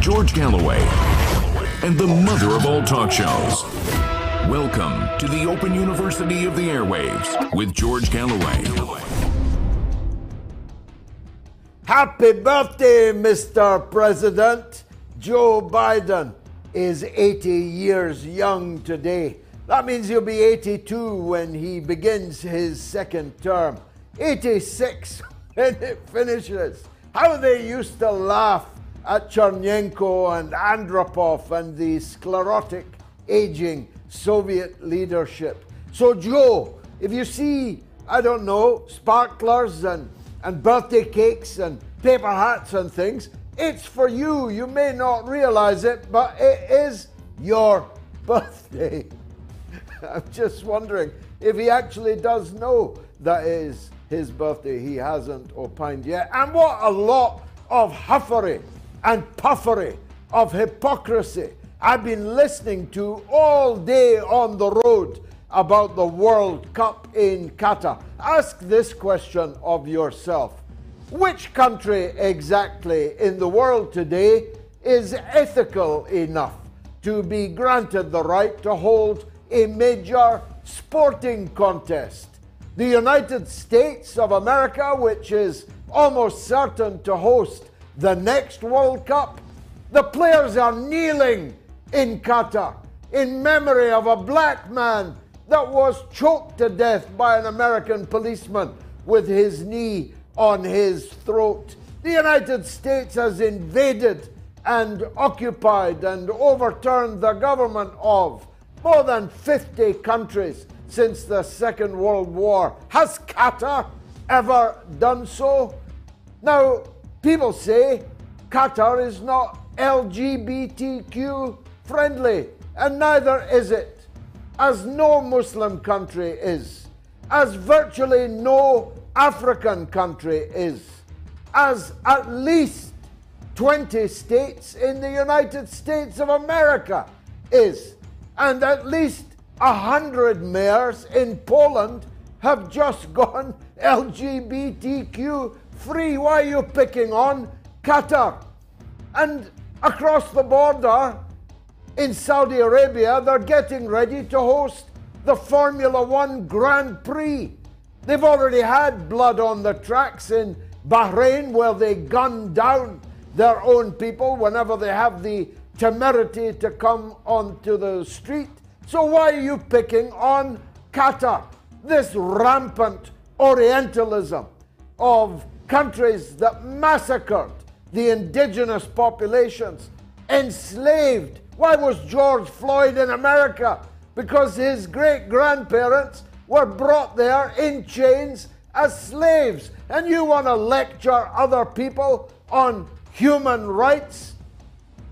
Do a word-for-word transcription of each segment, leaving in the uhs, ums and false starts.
George Galloway and the mother of all talk shows. Welcome to the Open University of the Airwaves with George Galloway. Happy birthday, Mister President. Joe Biden is eighty years young today. That means he'll be eighty-two when he begins his second term. eighty-six when it finishes. How they used to laugh at Chernenko and Andropov and the sclerotic, aging Soviet leadership. So Joe, if you see, I don't know, sparklers and, and birthday cakes and paper hats and things, it's for you. You may not realize it, but it is your birthday. I'm just wondering if he actually does know that it is his birthday. He hasn't opined yet. And what a lot of huffery and puffery, of hypocrisy I've been listening to all day on the road about the World Cup in Qatar. Ask this question of yourself. Which country exactly in the world today is ethical enough to be granted the right to hold a major sporting contest? The United States of America, which is almost certain to host the next World Cup? The players are kneeling in Qatar in memory of a black man that was choked to death by an American policeman with his knee on his throat. The United States has invaded and occupied and overturned the government of more than fifty countries since the Second World War. Has Qatar ever done so? Now, people say Qatar is not L G B T Q friendly, and neither is it, as no Muslim country is, as virtually no African country is, as at least twenty states in the United States of America is, and at least one hundred mayors in Poland have just gone L G B T Q free. Why are you picking on Qatar? And across the border in Saudi Arabia, they're getting ready to host the Formula One Grand Prix. They've already had blood on the tracks in Bahrain, where they gun down their own people whenever they have the temerity to come onto the street. So why are you picking on Qatar? This rampant Orientalism of countries that massacred the indigenous populations, enslaved. Why was George Floyd in America? Because his great-grandparents were brought there in chains as slaves. And you want to lecture other people on human rights?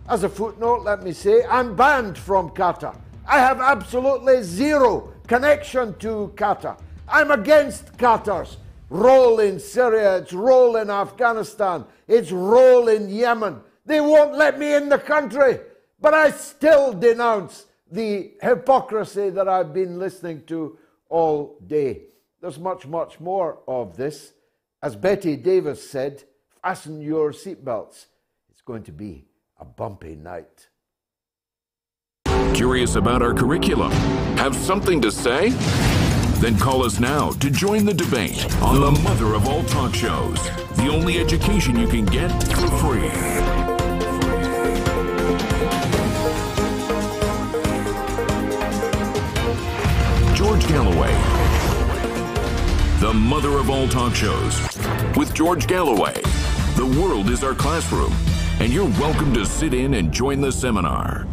As a footnote, let me say, I'm banned from Qatar. I have absolutely zero connection to Qatar. I'm against Qatar's role in Syria, its role in Afghanistan, its role in Yemen. They won't let me in the country, but I still denounce the hypocrisy that I've been listening to all day. There's much, much more of this. As Betty Davis said, fasten your seatbelts. It's going to be a bumpy night. Curious about our curriculum? Have something to say? Then call us now to join the debate on the mother of all talk shows. The only education you can get for free. George Galloway. The mother of all talk shows. With George Galloway. The world is our classroom, and you're welcome to sit in and join the seminar.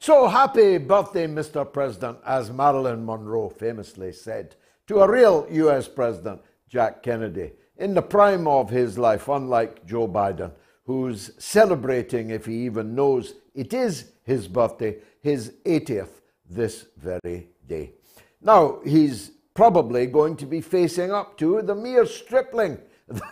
So happy birthday, Mister President, as Marilyn Monroe famously said to a real U S President, Jack Kennedy, in the prime of his life, unlike Joe Biden, who's celebrating, if he even knows it is his birthday, his eightieth this very day. Now, he's probably going to be facing up to the mere stripling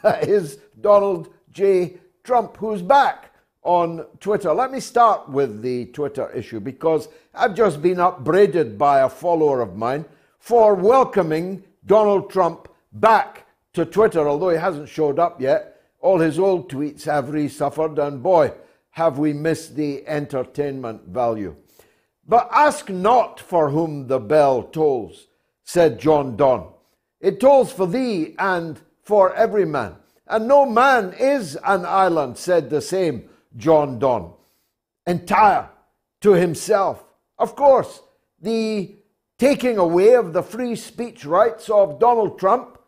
that is Donald J. Trump, who's back on Twitter. Let me start with the Twitter issue, because I've just been upbraided by a follower of mine for welcoming Donald Trump back to Twitter, although he hasn't showed up yet. All his old tweets have re-suffered, and boy, have we missed the entertainment value. But ask not for whom the bell tolls, said John Donne. It tolls for thee and for every man. And no man is an island, said the same John Donne, entire to himself. Of course, the taking away of the free speech rights of Donald Trump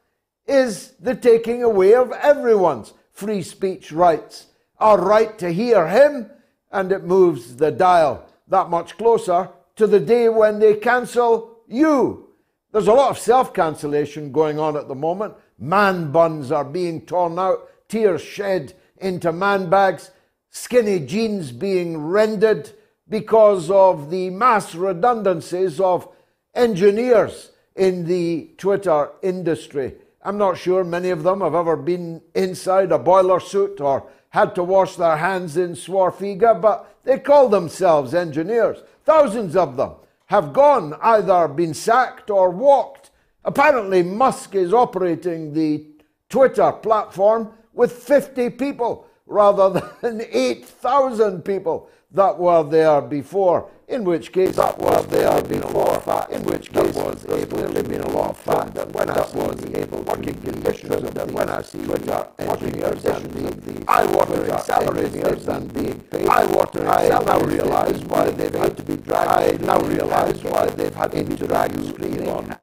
is the taking away of everyone's free speech rights. Our right to hear him, and it moves the dial that much closer to the day when they cancel you. There's a lot of self-cancellation going on at the moment. Man buns are being torn out, tears shed into man bags, skinny jeans being rendered because of the mass redundancies of engineers in the Twitter industry. I'm not sure many of them have ever been inside a boiler suit or had to wash their hands in Swarfiga, but they call themselves engineers. Thousands of them have gone, either been sacked or walked. Apparently, Musk is operating the Twitter platform with fifty people rather than eight thousand people that were there before, in which case that was there had been a lot of fat, in which case was able to been a lot of fat, that when I was able working conditions of that when I see Twitter engineers and the eye-watering salaries and being paid, eye-watering salaries, I now realise why they've had to be dragged, I now realise why they've had to be dragged screen on.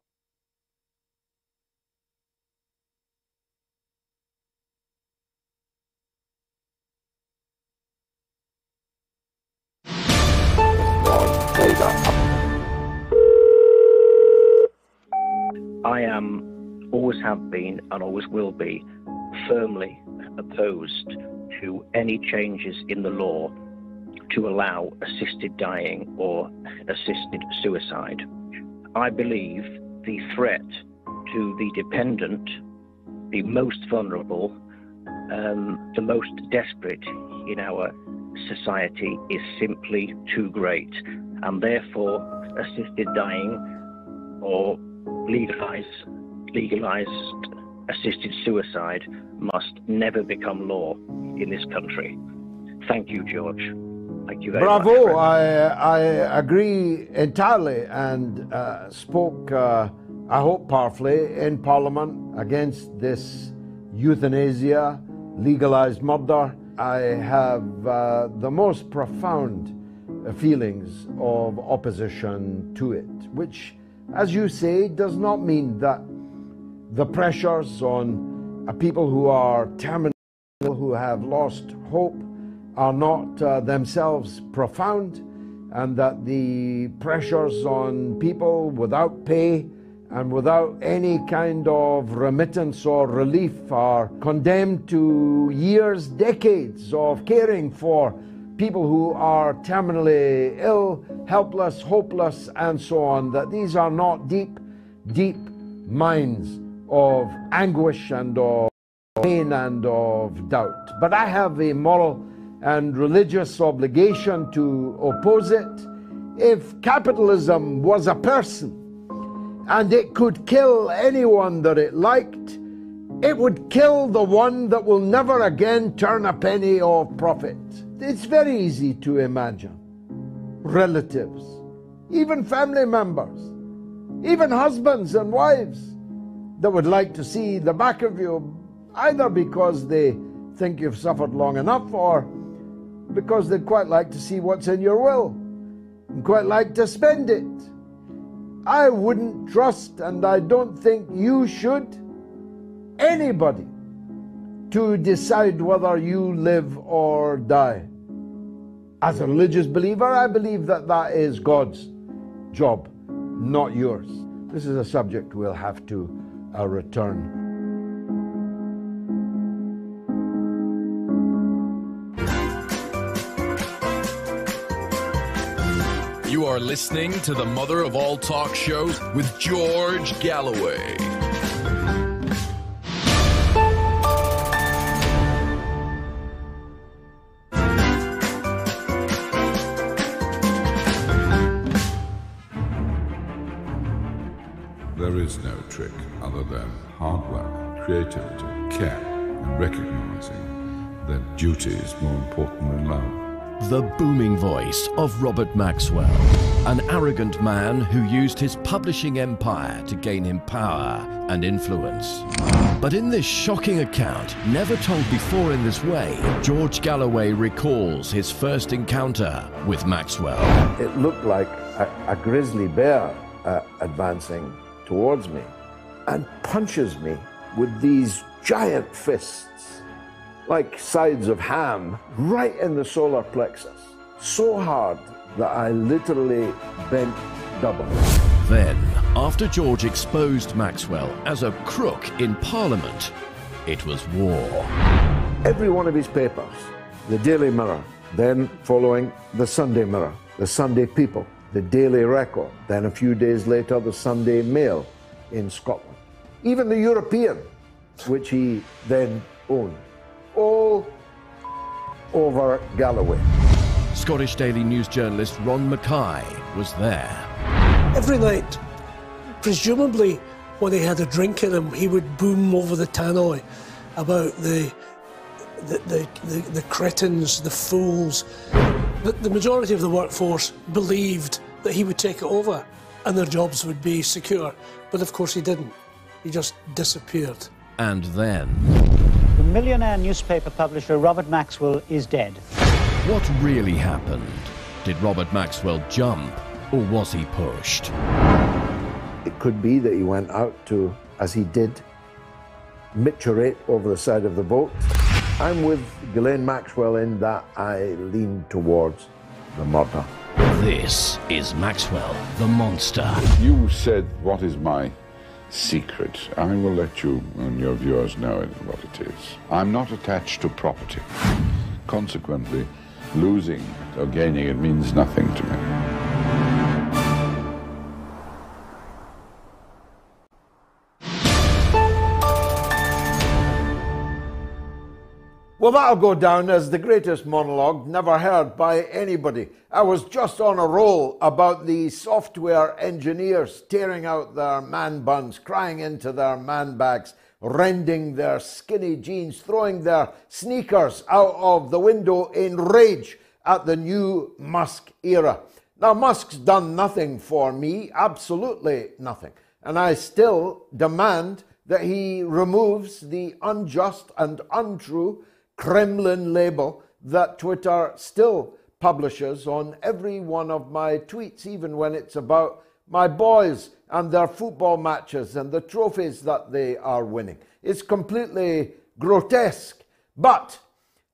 I am, always have been, and always will be, firmly opposed to any changes in the law to allow assisted dying or assisted suicide. I believe the threat to the dependent, the most vulnerable, um, the most desperate in our society is simply too great, and therefore assisted dying or legalized, legalized assisted suicide must never become law in this country. Thank you, George. Thank you very much. Bravo. I, I agree entirely, and uh, spoke, uh, I hope, powerfully in Parliament against this euthanasia, legalized murder. I have uh, the most profound feelings of opposition to it, which, as you say, does not mean that the pressures on uh, people who are terminal, who have lost hope, are not uh, themselves profound, and that the pressures on people without pay and without any kind of remittance or relief are condemned to years, decades of caring for people who are terminally ill, helpless, hopeless, and so on, that these are not deep, deep minds of anguish and of pain and of doubt. But I have a moral and religious obligation to oppose it. If capitalism was a person and it could kill anyone that it liked, it would kill the one that will never again turn a penny of profit. It's very easy to imagine relatives, even family members, even husbands and wives that would like to see the back of you, either because they think you've suffered long enough or because they'd quite like to see what's in your will and quite like to spend it. I wouldn't trust, and I don't think you should, anybody to decide whether you live or die. As a religious believer, I believe that that is God's job, not yours. This is a subject we'll have to uh, return. You are listening to the mother of all talk shows with George Galloway. is no trick other than hard work, creativity, care, and recognizing that duty is more important than love. The booming voice of Robert Maxwell, an arrogant man who used his publishing empire to gain him power and influence. But in this shocking account, never told before in this way, George Galloway recalls his first encounter with Maxwell. It looked like a, a grizzly bear uh, advancing towards me and punches me with these giant fists, like sides of ham, right in the solar plexus, so hard that I literally bent double. Then, after George exposed Maxwell as a crook in Parliament, it was war. Every one of his papers, the Daily Mirror, then following the Sunday Mirror, the Sunday People, the Daily Record, then a few days later, the Sunday Mail in Scotland. Even the European, which he then owned, all over Galloway. Scottish Daily News journalist Ron Mackay was there. Every night, presumably when he had a drink in him, he would boom over the tannoy about the, the, the, the, the cretins, the fools. But the majority of the workforce believed that he would take it over and their jobs would be secure. But of course he didn't. He just disappeared. And then... The millionaire newspaper publisher Robert Maxwell is dead. What really happened? Did Robert Maxwell jump, or was he pushed? It could be that he went out to, as he did, miturate over the side of the boat. I'm with Ghislaine Maxwell in that I leaned towards the murder. This is Maxwell, the monster. You said, what is my secret? I will let you and your viewers know it, what it is. I'm not attached to property. Consequently, losing it or gaining it means nothing to me. Well, that'll go down as the greatest monologue never heard by anybody. I was just on a roll about the software engineers tearing out their man buns, crying into their man bags, rending their skinny jeans, throwing their sneakers out of the window in rage at the new Musk era. Now, Musk's done nothing for me, absolutely nothing, and I still demand that he removes the unjust and untrue Kremlin label that Twitter still publishes on every one of my tweets, even when it's about my boys and their football matches and the trophies that they are winning. It's completely grotesque, but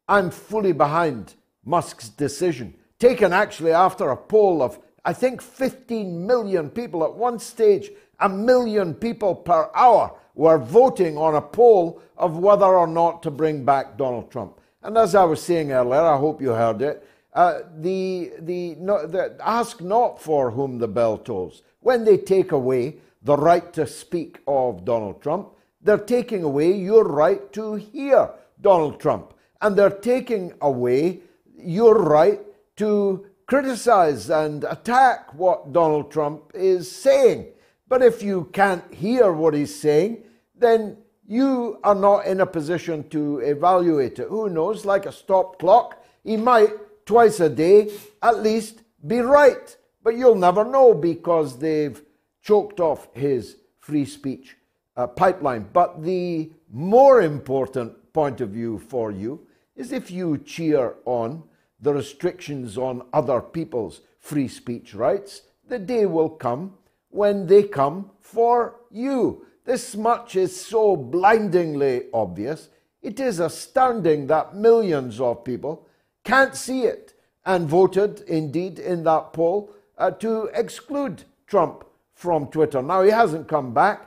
I'm fully behind Musk's decision, taken actually after a poll of, I think, fifteen million people. At one stage, a million people per hour were voting on a poll of whether or not to bring back Donald Trump. And as I was saying earlier, I hope you heard it, uh, the, the, no, the ask not for whom the bell tolls. When they take away the right to speak of Donald Trump, they're taking away your right to hear Donald Trump. And they're taking away your right to criticize and attack what Donald Trump is saying. But if you can't hear what he's saying, then you are not in a position to evaluate it. Who knows, like a stop clock, he might twice a day at least be right. But you'll never know because they've choked off his free speech uh, pipeline. But the more important point of view for you is if you cheer on the restrictions on other people's free speech rights, the day will come when they come for you. This much is so blindingly obvious, it is astounding that millions of people can't see it and voted, indeed, in that poll uh, to exclude Trump from Twitter. Now, he hasn't come back,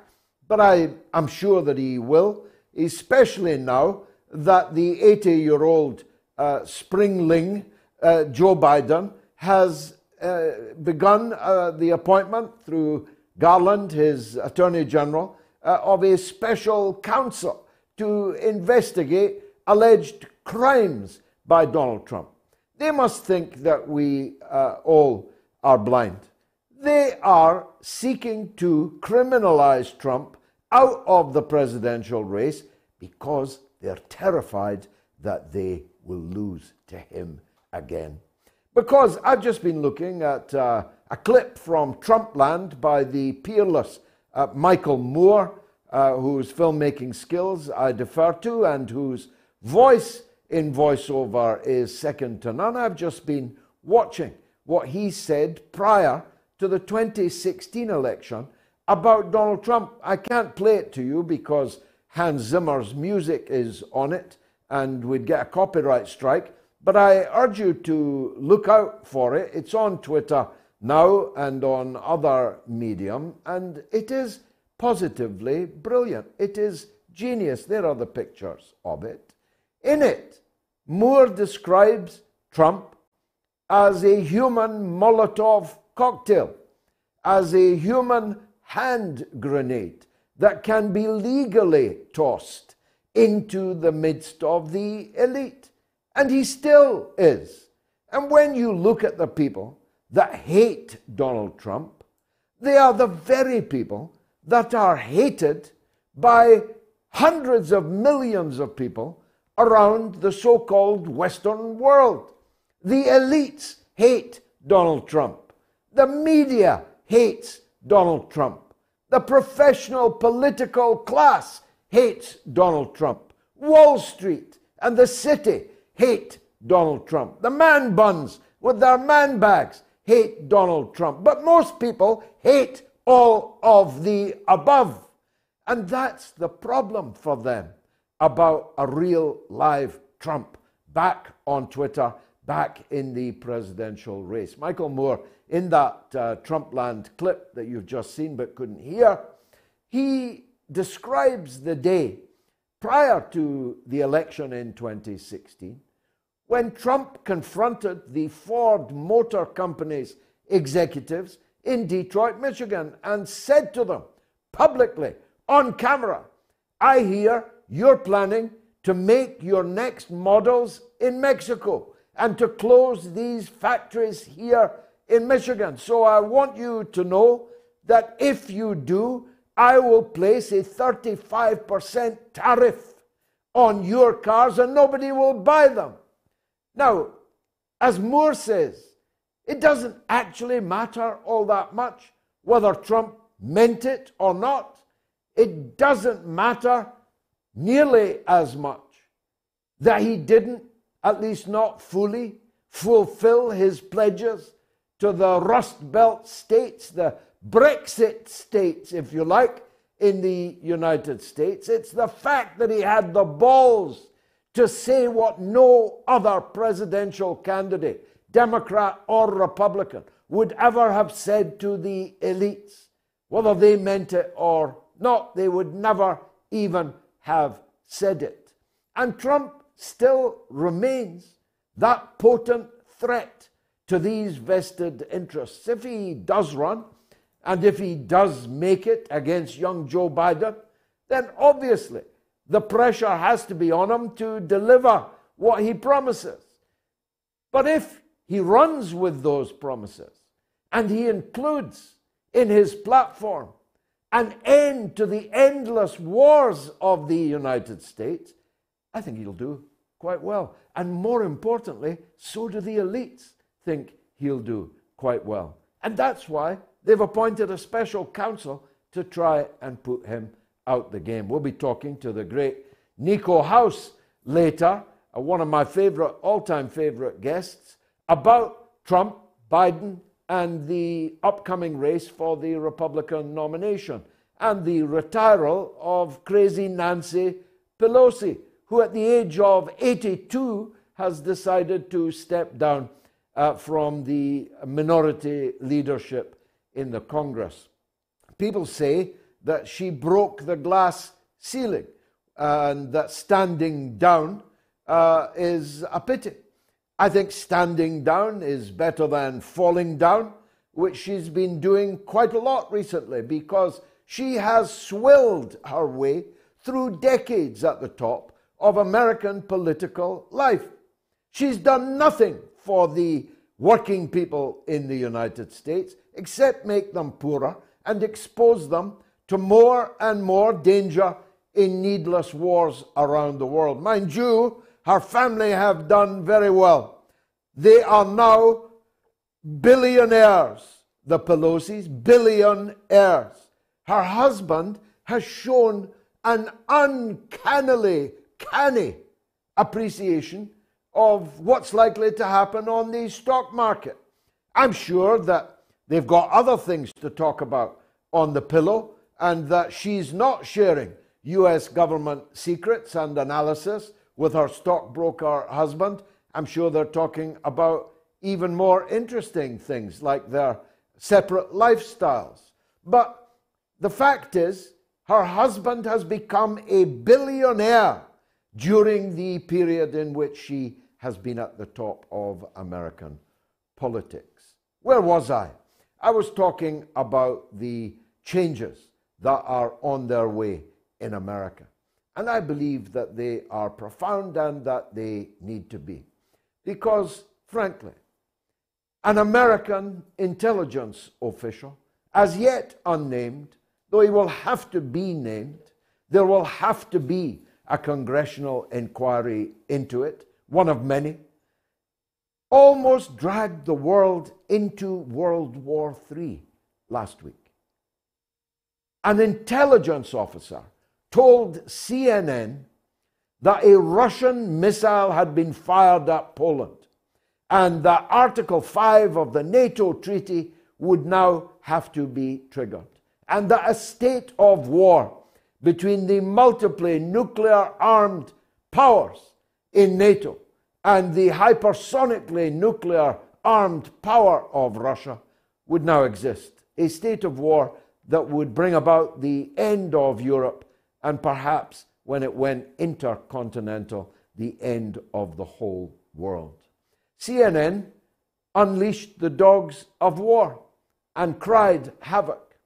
but I, I'm sure that he will, especially now that the eighty-year-old uh, springling uh, Joe Biden has uh, begun uh, the appointment through Garland, his Attorney General, Uh, of a special counsel to investigate alleged crimes by Donald Trump. They must think that we uh, all are blind. They are seeking to criminalize Trump out of the presidential race because they're terrified that they will lose to him again. Because I've just been looking at uh, a clip from Trumpland by the peerless uh, Michael Moore, uh, whose filmmaking skills I defer to and whose voice in voiceover is second to none. I've just been watching what he said prior to the twenty sixteen election about Donald Trump. I can't play it to you because Hans Zimmer's music is on it and we'd get a copyright strike, but I urge you to look out for it. It's on Twitter now and on other medium, and it is positively brilliant. It is genius. There are the pictures of it. In it, Moore describes Trump as a human Molotov cocktail, as a human hand grenade that can be legally tossed into the midst of the elite. And he still is. And when you look at the people that hate Donald Trump, they are the very people that are hated by hundreds of millions of people around the so-called Western world. The elites hate Donald Trump. The media hates Donald Trump. The professional political class hates Donald Trump. Wall Street and the city hate Donald Trump. The man buns with their man bags hate Donald Trump. But most people hate all of the above. And that's the problem for them about a real live Trump back on Twitter, back in the presidential race. Michael Moore, in that uh, Trumpland clip that you've just seen but couldn't hear, he describes the day prior to the election in twenty sixteen when Trump confronted the Ford Motor Company's executives in Detroit, Michigan, and said to them publicly, on camera, "I hear you're planning to make your next models in Mexico and to close these factories here in Michigan. So I want you to know that if you do, I will place a thirty-five percent tariff on your cars and nobody will buy them." Now, as Moore says, it doesn't actually matter all that much whether Trump meant it or not. It doesn't matter nearly as much that he didn't, at least not fully, fulfill his pledges to the Rust Belt states, the Brexit states, if you like, in the United States. It's the fact that he had the balls to say what no other presidential candidate, Democrat or Republican, would ever have said to the elites. Whether they meant it or not, they would never even have said it. And Trump still remains that potent threat to these vested interests. If he does run, and if he does make it against young Joe Biden, then obviously the pressure has to be on him to deliver what he promises. But if he runs with those promises, and he includes in his platform an end to the endless wars of the United States, I think he'll do quite well. And more importantly, so do the elites think he'll do quite well. And that's why they've appointed a special counsel to try and put him out the game. We'll be talking to the great Nico House later, one of my favorite, all-time favorite guests, about Trump, Biden, and the upcoming race for the Republican nomination, and the retiral of crazy Nancy Pelosi, who at the age of eighty-two has decided to step down uh, from the minority leadership in the Congress. People say that she broke the glass ceiling and that standing down uh, is a pity. I think standing down is better than falling down, which she's been doing quite a lot recently because she has swilled her way through decades at the top of American political life. She's done nothing for the working people in the United States, except make them poorer and expose them to more and more danger in needless wars around the world. Mind you, her family have done very well. They are now billionaires, the Pelosi's, billionaires. Her husband has shown an uncannily, canny appreciation of what's likely to happen on the stock market. I'm sure that they've got other things to talk about on the pillow, and that she's not sharing U S government secrets and analysis with her stockbroker husband. I'm sure they're talking about even more interesting things like their separate lifestyles. But the fact is, her husband has become a billionaire during the period in which she has been at the top of American politics. Where was I? I was talking about the changes that are on their way in America. And I believe that they are profound and that they need to be. Because, frankly, an American intelligence official, as yet unnamed, though he will have to be named, there will have to be a congressional inquiry into it, one of many, almost dragged the world into World War Three last week. An intelligence officer told C N N that a Russian missile had been fired at Poland and that Article Five of the NATO treaty would now have to be triggered, and that a state of war between the multiply nuclear-armed powers in NATO and the hypersonically nuclear-armed power of Russia would now exist. A state of war that would bring about the end of Europe and perhaps, when it went intercontinental, the end of the whole world. C N N unleashed the dogs of war and cried havoc.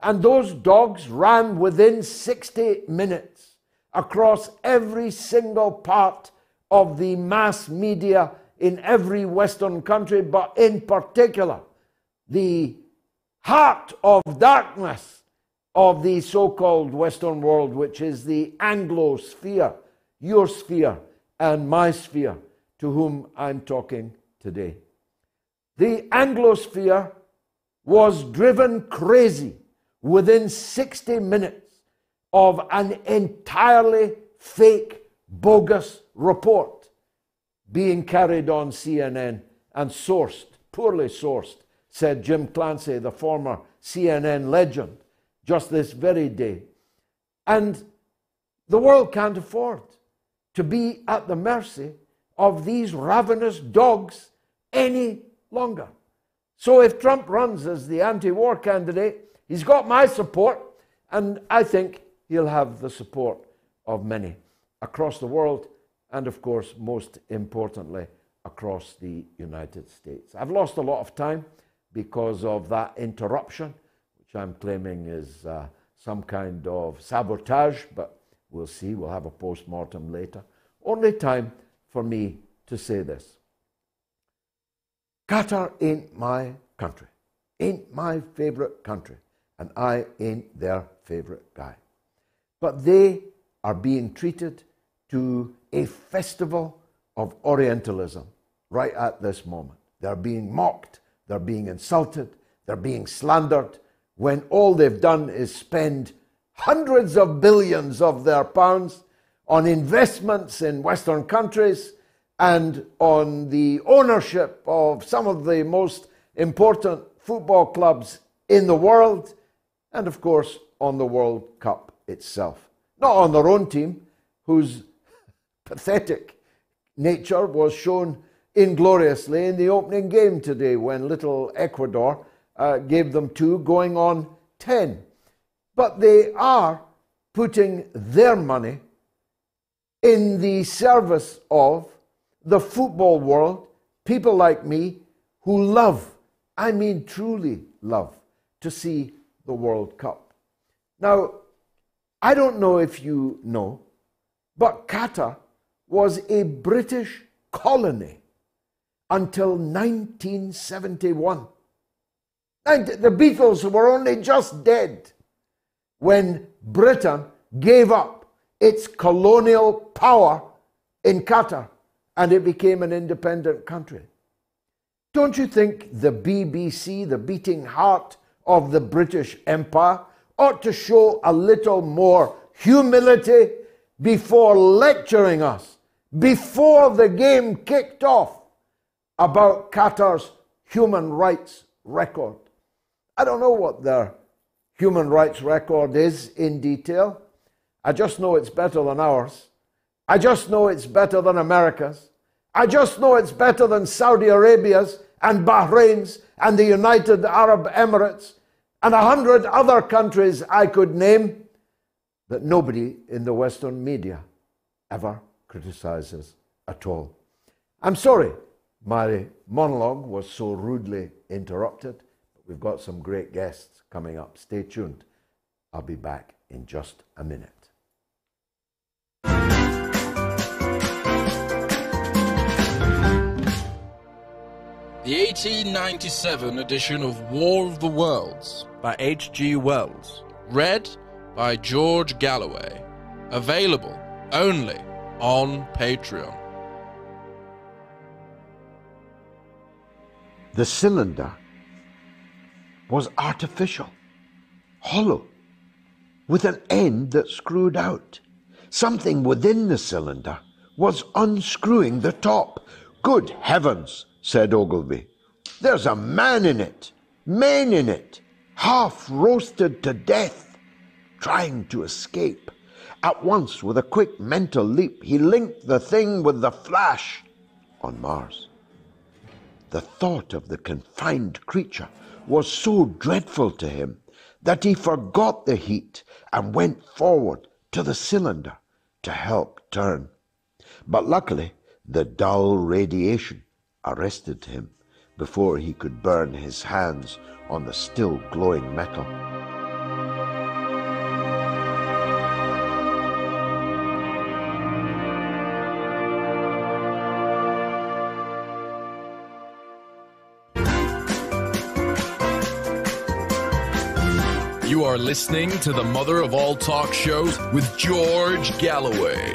And those dogs ran within sixty minutes across every single part of the mass media in every Western country, but in particular, the heart of darkness of the so-called Western world, which is the Anglo-sphere, your sphere and my sphere, to whom I'm talking today. The Anglo-sphere was driven crazy within sixty minutes of an entirely fake, bogus report being carried on C N N and sourced, poorly sourced, said Jim Clancy, the former C N N legend, just this very day. And the world can't afford to be at the mercy of these ravenous dogs any longer. So if Trump runs as the anti-war candidate, he's got my support, and I think he'll have the support of many across the world, and of course, most importantly, across the United States. I've lost a lot of time because of that interruption, which I'm claiming is uh, some kind of sabotage, but we'll see. We'll have a post-mortem later. Only time for me to say this. Qatar ain't my country, ain't my favorite country. And I ain't their favorite guy. But they are being treated to a festival of Orientalism right at this moment. They're being mocked, they're being insulted, they're being slandered, when all they've done is spend hundreds of billions of their pounds on investments in Western countries and on the ownership of some of the most important football clubs in the world, and of course on the World Cup itself. Not on their own team, whose pathetic nature was shown ingloriously in the opening game today when little Ecuador uh, gave them two, going on ten. But they are putting their money in the service of the football world, people like me who love, I mean truly love, to see the World Cup. Now, I don't know if you know, but Qatar was a British colony until nineteen seventy-one. And the Beatles were only just dead when Britain gave up its colonial power in Qatar and it became an independent country. Don't you think the B B C, the beating heart of the British Empire, ought to show a little more humility before lecturing us, before the game kicked off, about Qatar's human rights record? I don't know what their human rights record is in detail. I just know it's better than ours. I just know it's better than America's. I just know it's better than Saudi Arabia's and Bahrain's and the United Arab Emirates and a hundred other countries I could name that nobody in the Western media ever criticizes at all. I'm sorry my monologue was so rudely interrupted, but we've got some great guests coming up. Stay tuned. I'll be back in just a minute. The eighteen ninety-seven edition of War of the Worlds by H G Wells, read by George Galloway, available only on Patreon. The cylinder was artificial, hollow, with an end that screwed out. Something within the cylinder was unscrewing the top. "Good heavens," said Ogilvy. "There's a man in it, men in it, half roasted to death, trying to escape." At once, with a quick mental leap, he linked the thing with the flash on Mars. The thought of the confined creature was so dreadful to him that he forgot the heat and went forward to the cylinder to help turn. But luckily, the dull radiation arrested him before he could burn his hands on the still glowing metal. You are listening to the mother of all talk shows with George Galloway.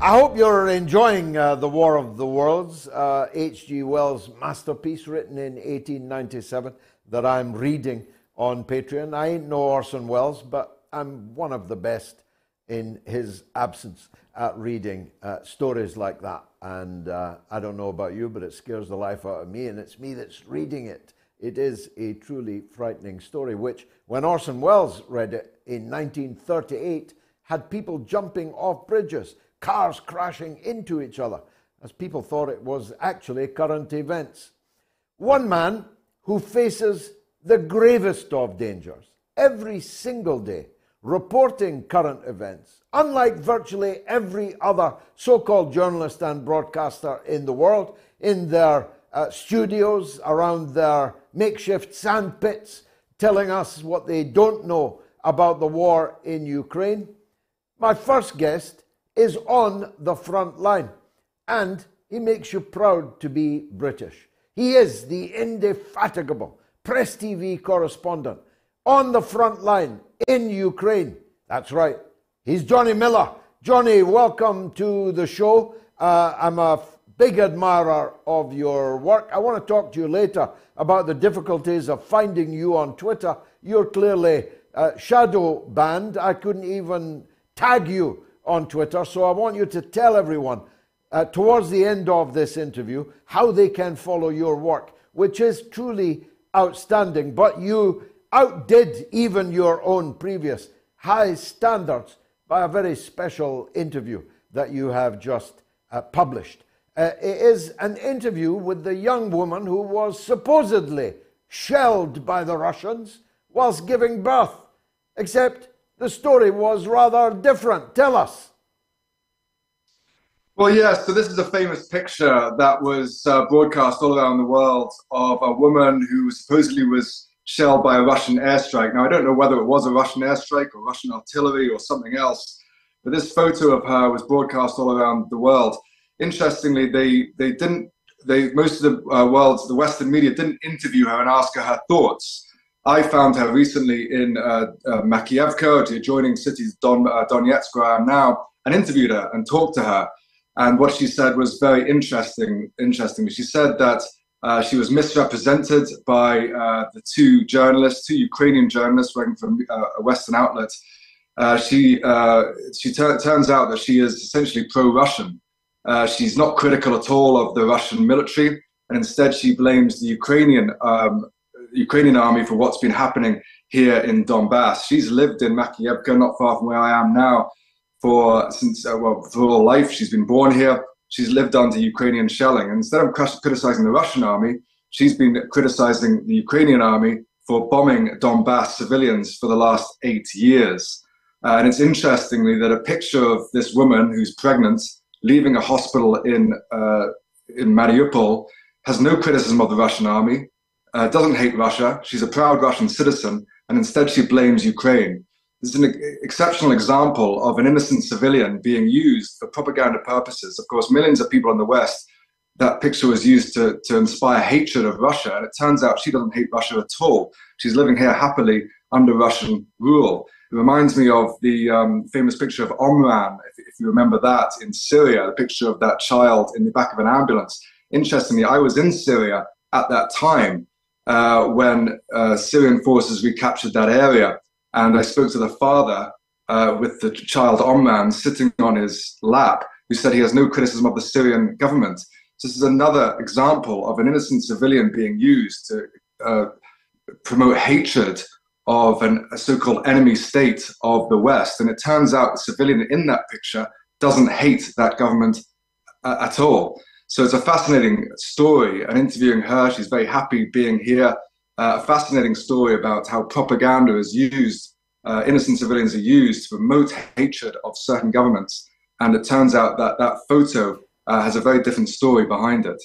I hope you're enjoying uh, The War of the Worlds, uh, H G Wells' masterpiece written in eighteen ninety-seven that I'm reading on Patreon. I ain't no Orson Welles, but I'm one of the best in his absence at reading uh, stories like that. And uh, I don't know about you, but it scares the life out of me, and it's me that's reading it. It is a truly frightening story, which, when Orson Welles read it in nineteen thirty-eight, had people jumping off bridges, cars crashing into each other, as people thought it was actually current events. One man who faces the gravest of dangers every single day, reporting current events, unlike virtually every other so-called journalist and broadcaster in the world, in their uh, studios, around their makeshift sand pits, telling us what they don't know about the war in Ukraine. My first guest is on the front line, and he makes you proud to be British. He is the indefatigable Press T V correspondent on the front line in Ukraine. That's right. He's Johnny Miller. Johnny, welcome to the show. Uh, I'm a big admirer of your work. I want to talk to you later about the difficulties of finding you on Twitter. You're clearly uh, shadow banned. I couldn't even tag you on Twitter. So I want you to tell everyone uh, towards the end of this interview how they can follow your work, which is truly outstanding. But you outdid even your own previous high standards by a very special interview that you have just uh, published. Uh, it is an interview with the young woman who was supposedly shelled by the Russians whilst giving birth, except the story was rather different. Tell us. Well, yes, yeah, so this is a famous picture that was uh, broadcast all around the world of a woman who supposedly was shelled by a Russian airstrike. Now, I don't know whether it was a Russian airstrike or Russian artillery or something else, But this photo of her was broadcast all around the world. Interestingly, they they didn't. They most of the uh, world's the Western media didn't interview her and ask her her thoughts. I found her recently in uh, uh, Makiyevka, the adjoining cities Don, uh, Donetsk, where I am now, and interviewed her and talked to her. And what she said was very interesting. Interestingly, she said that uh, she was misrepresented by uh, the two journalists, two Ukrainian journalists working for uh, a Western outlet. Uh, she uh, she tur turns out that she is essentially pro-Russian. Uh, she's not critical at all of the Russian military, and instead she blames the Ukrainian um, Ukrainian army for what's been happening here in Donbass. She's lived in Makiyevka, not far from where I am now, for since uh, well for all life. She's been born here. She's lived under Ukrainian shelling, and instead of criticizing the Russian army, she's been criticizing the Ukrainian army for bombing Donbass civilians for the last eight years. Uh, and it's interestingly that a picture of this woman who's pregnant, leaving a hospital in uh, in Mariupol, has no criticism of the Russian army, uh, doesn't hate Russia. She's a proud Russian citizen, and instead she blames Ukraine. This is an exceptional example of an innocent civilian being used for propaganda purposes. Of course, millions of people in the West, that picture was used to, to inspire hatred of Russia, and it turns out she doesn't hate Russia at all. She's living here happily under Russian rule. It reminds me of the um, famous picture of Omran, if, if you remember that, in Syria, the picture of that child in the back of an ambulance. Interestingly, I was in Syria at that time uh, when uh, Syrian forces recaptured that area, and I spoke to the father uh, with the child Omran sitting on his lap, who said he has no criticism of the Syrian government. So this is another example of an innocent civilian being used to uh, promote hatred of an, a so-called enemy state of the West. And it turns out the civilian in that picture doesn't hate that government uh, at all. So it's a fascinating story, and interviewing her, she's very happy being here. Uh, a fascinating story about how propaganda is used, uh, innocent civilians are used to promote hatred of certain governments. And it turns out that that photo uh, has a very different story behind it.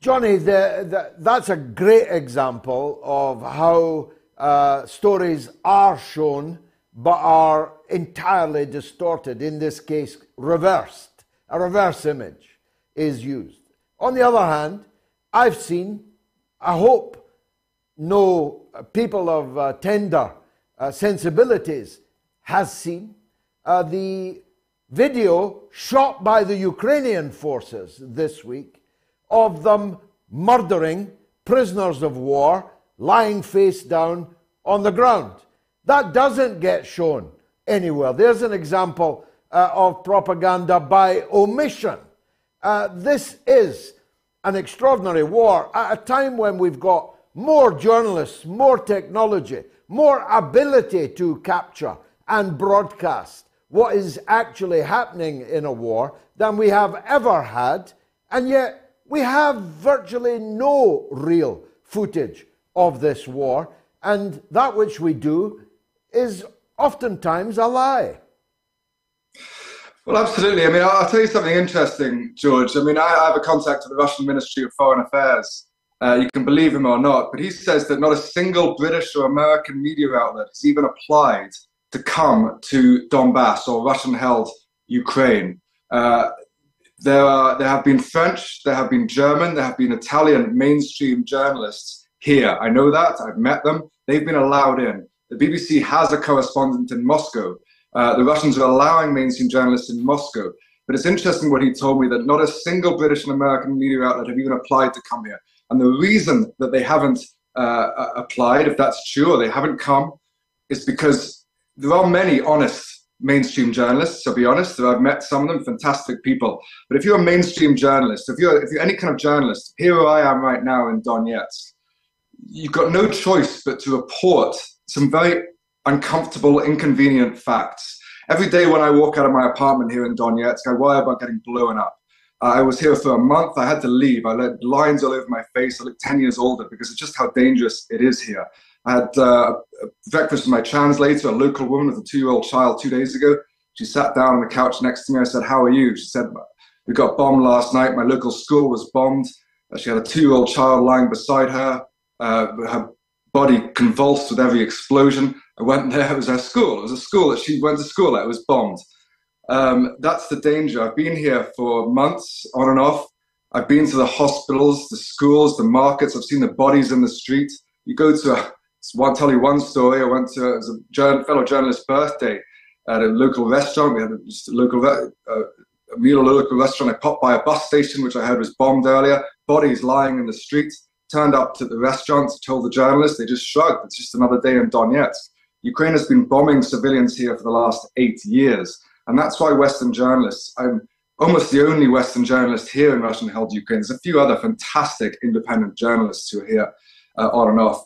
Johnny, the, the, that's a great example of how uh, stories are shown but are entirely distorted, in this case reversed. A reverse image is used. On the other hand, I've seen, I hope, no people of uh, tender uh, sensibilities has seen uh, the video shot by the Ukrainian forces this week of them murdering prisoners of war, lying face down on the ground. That doesn't get shown anywhere. There's an example uh, of propaganda by omission. Uh, this is an extraordinary war at a time when we've got more journalists, more technology, more ability to capture and broadcast what is actually happening in a war than we have ever had, and yet we have virtually no real footage of this war, and that which we do is oftentimes a lie. Well, absolutely. I mean, I'll tell you something interesting, George. I mean, I, I have a contact at the Russian Ministry of Foreign Affairs. Uh, you can believe him or not, but he says that not a single British or American media outlet has even applied to come to Donbass or Russian-held Ukraine. Uh, There, are, there have been French, there have been German, there have been Italian mainstream journalists here. I know that, I've met them. They've been allowed in. The B B C has a correspondent in Moscow. Uh, the Russians are allowing mainstream journalists in Moscow. But it's interesting what he told me, that not a single British and American media outlet have even applied to come here. And the reason that they haven't uh, applied, if that's true, or they haven't come, is because there are many honest mainstream journalists, I'll be honest, I've met some of them, fantastic people. But if you're a mainstream journalist, if you're, if you're any kind of journalist, here I am right now in Donetsk, you've got no choice but to report some very uncomfortable, inconvenient facts. Every day when I walk out of my apartment here in Donetsk, I worry about getting blown up. Uh, I was here for a month, I had to leave, I had lines all over my face, I looked ten years older because it's just how dangerous it is here. I had uh, breakfast with my translator, a local woman with a two-year-old child, two days ago. She sat down on the couch next to me. I said, "How are you?" She said, "We got bombed last night. My local school was bombed." Uh, she had a two-year-old child lying beside her. Uh, her body convulsed with every explosion. I went there, it was her school. It was a school that she went to school at. It was bombed. Um, that's the danger. I've been here for months on and off. I've been to the hospitals, the schools, the markets. I've seen the bodies in the street. You go to, a, I'll tell you one story. I went to, it was a fellow journalist's birthday at a local restaurant. We had a, just a local uh, a meal at a local restaurant. I popped by a bus station, which I heard was bombed earlier. Bodies lying in the street. Turned up to the restaurant, told the journalists. They just shrugged. It's just another day in Donetsk. Ukraine has been bombing civilians here for the last eight years. And that's why Western journalists, I'm almost the only Western journalist here in Russian-held Ukraine. There's a few other fantastic independent journalists who are here uh, on and off.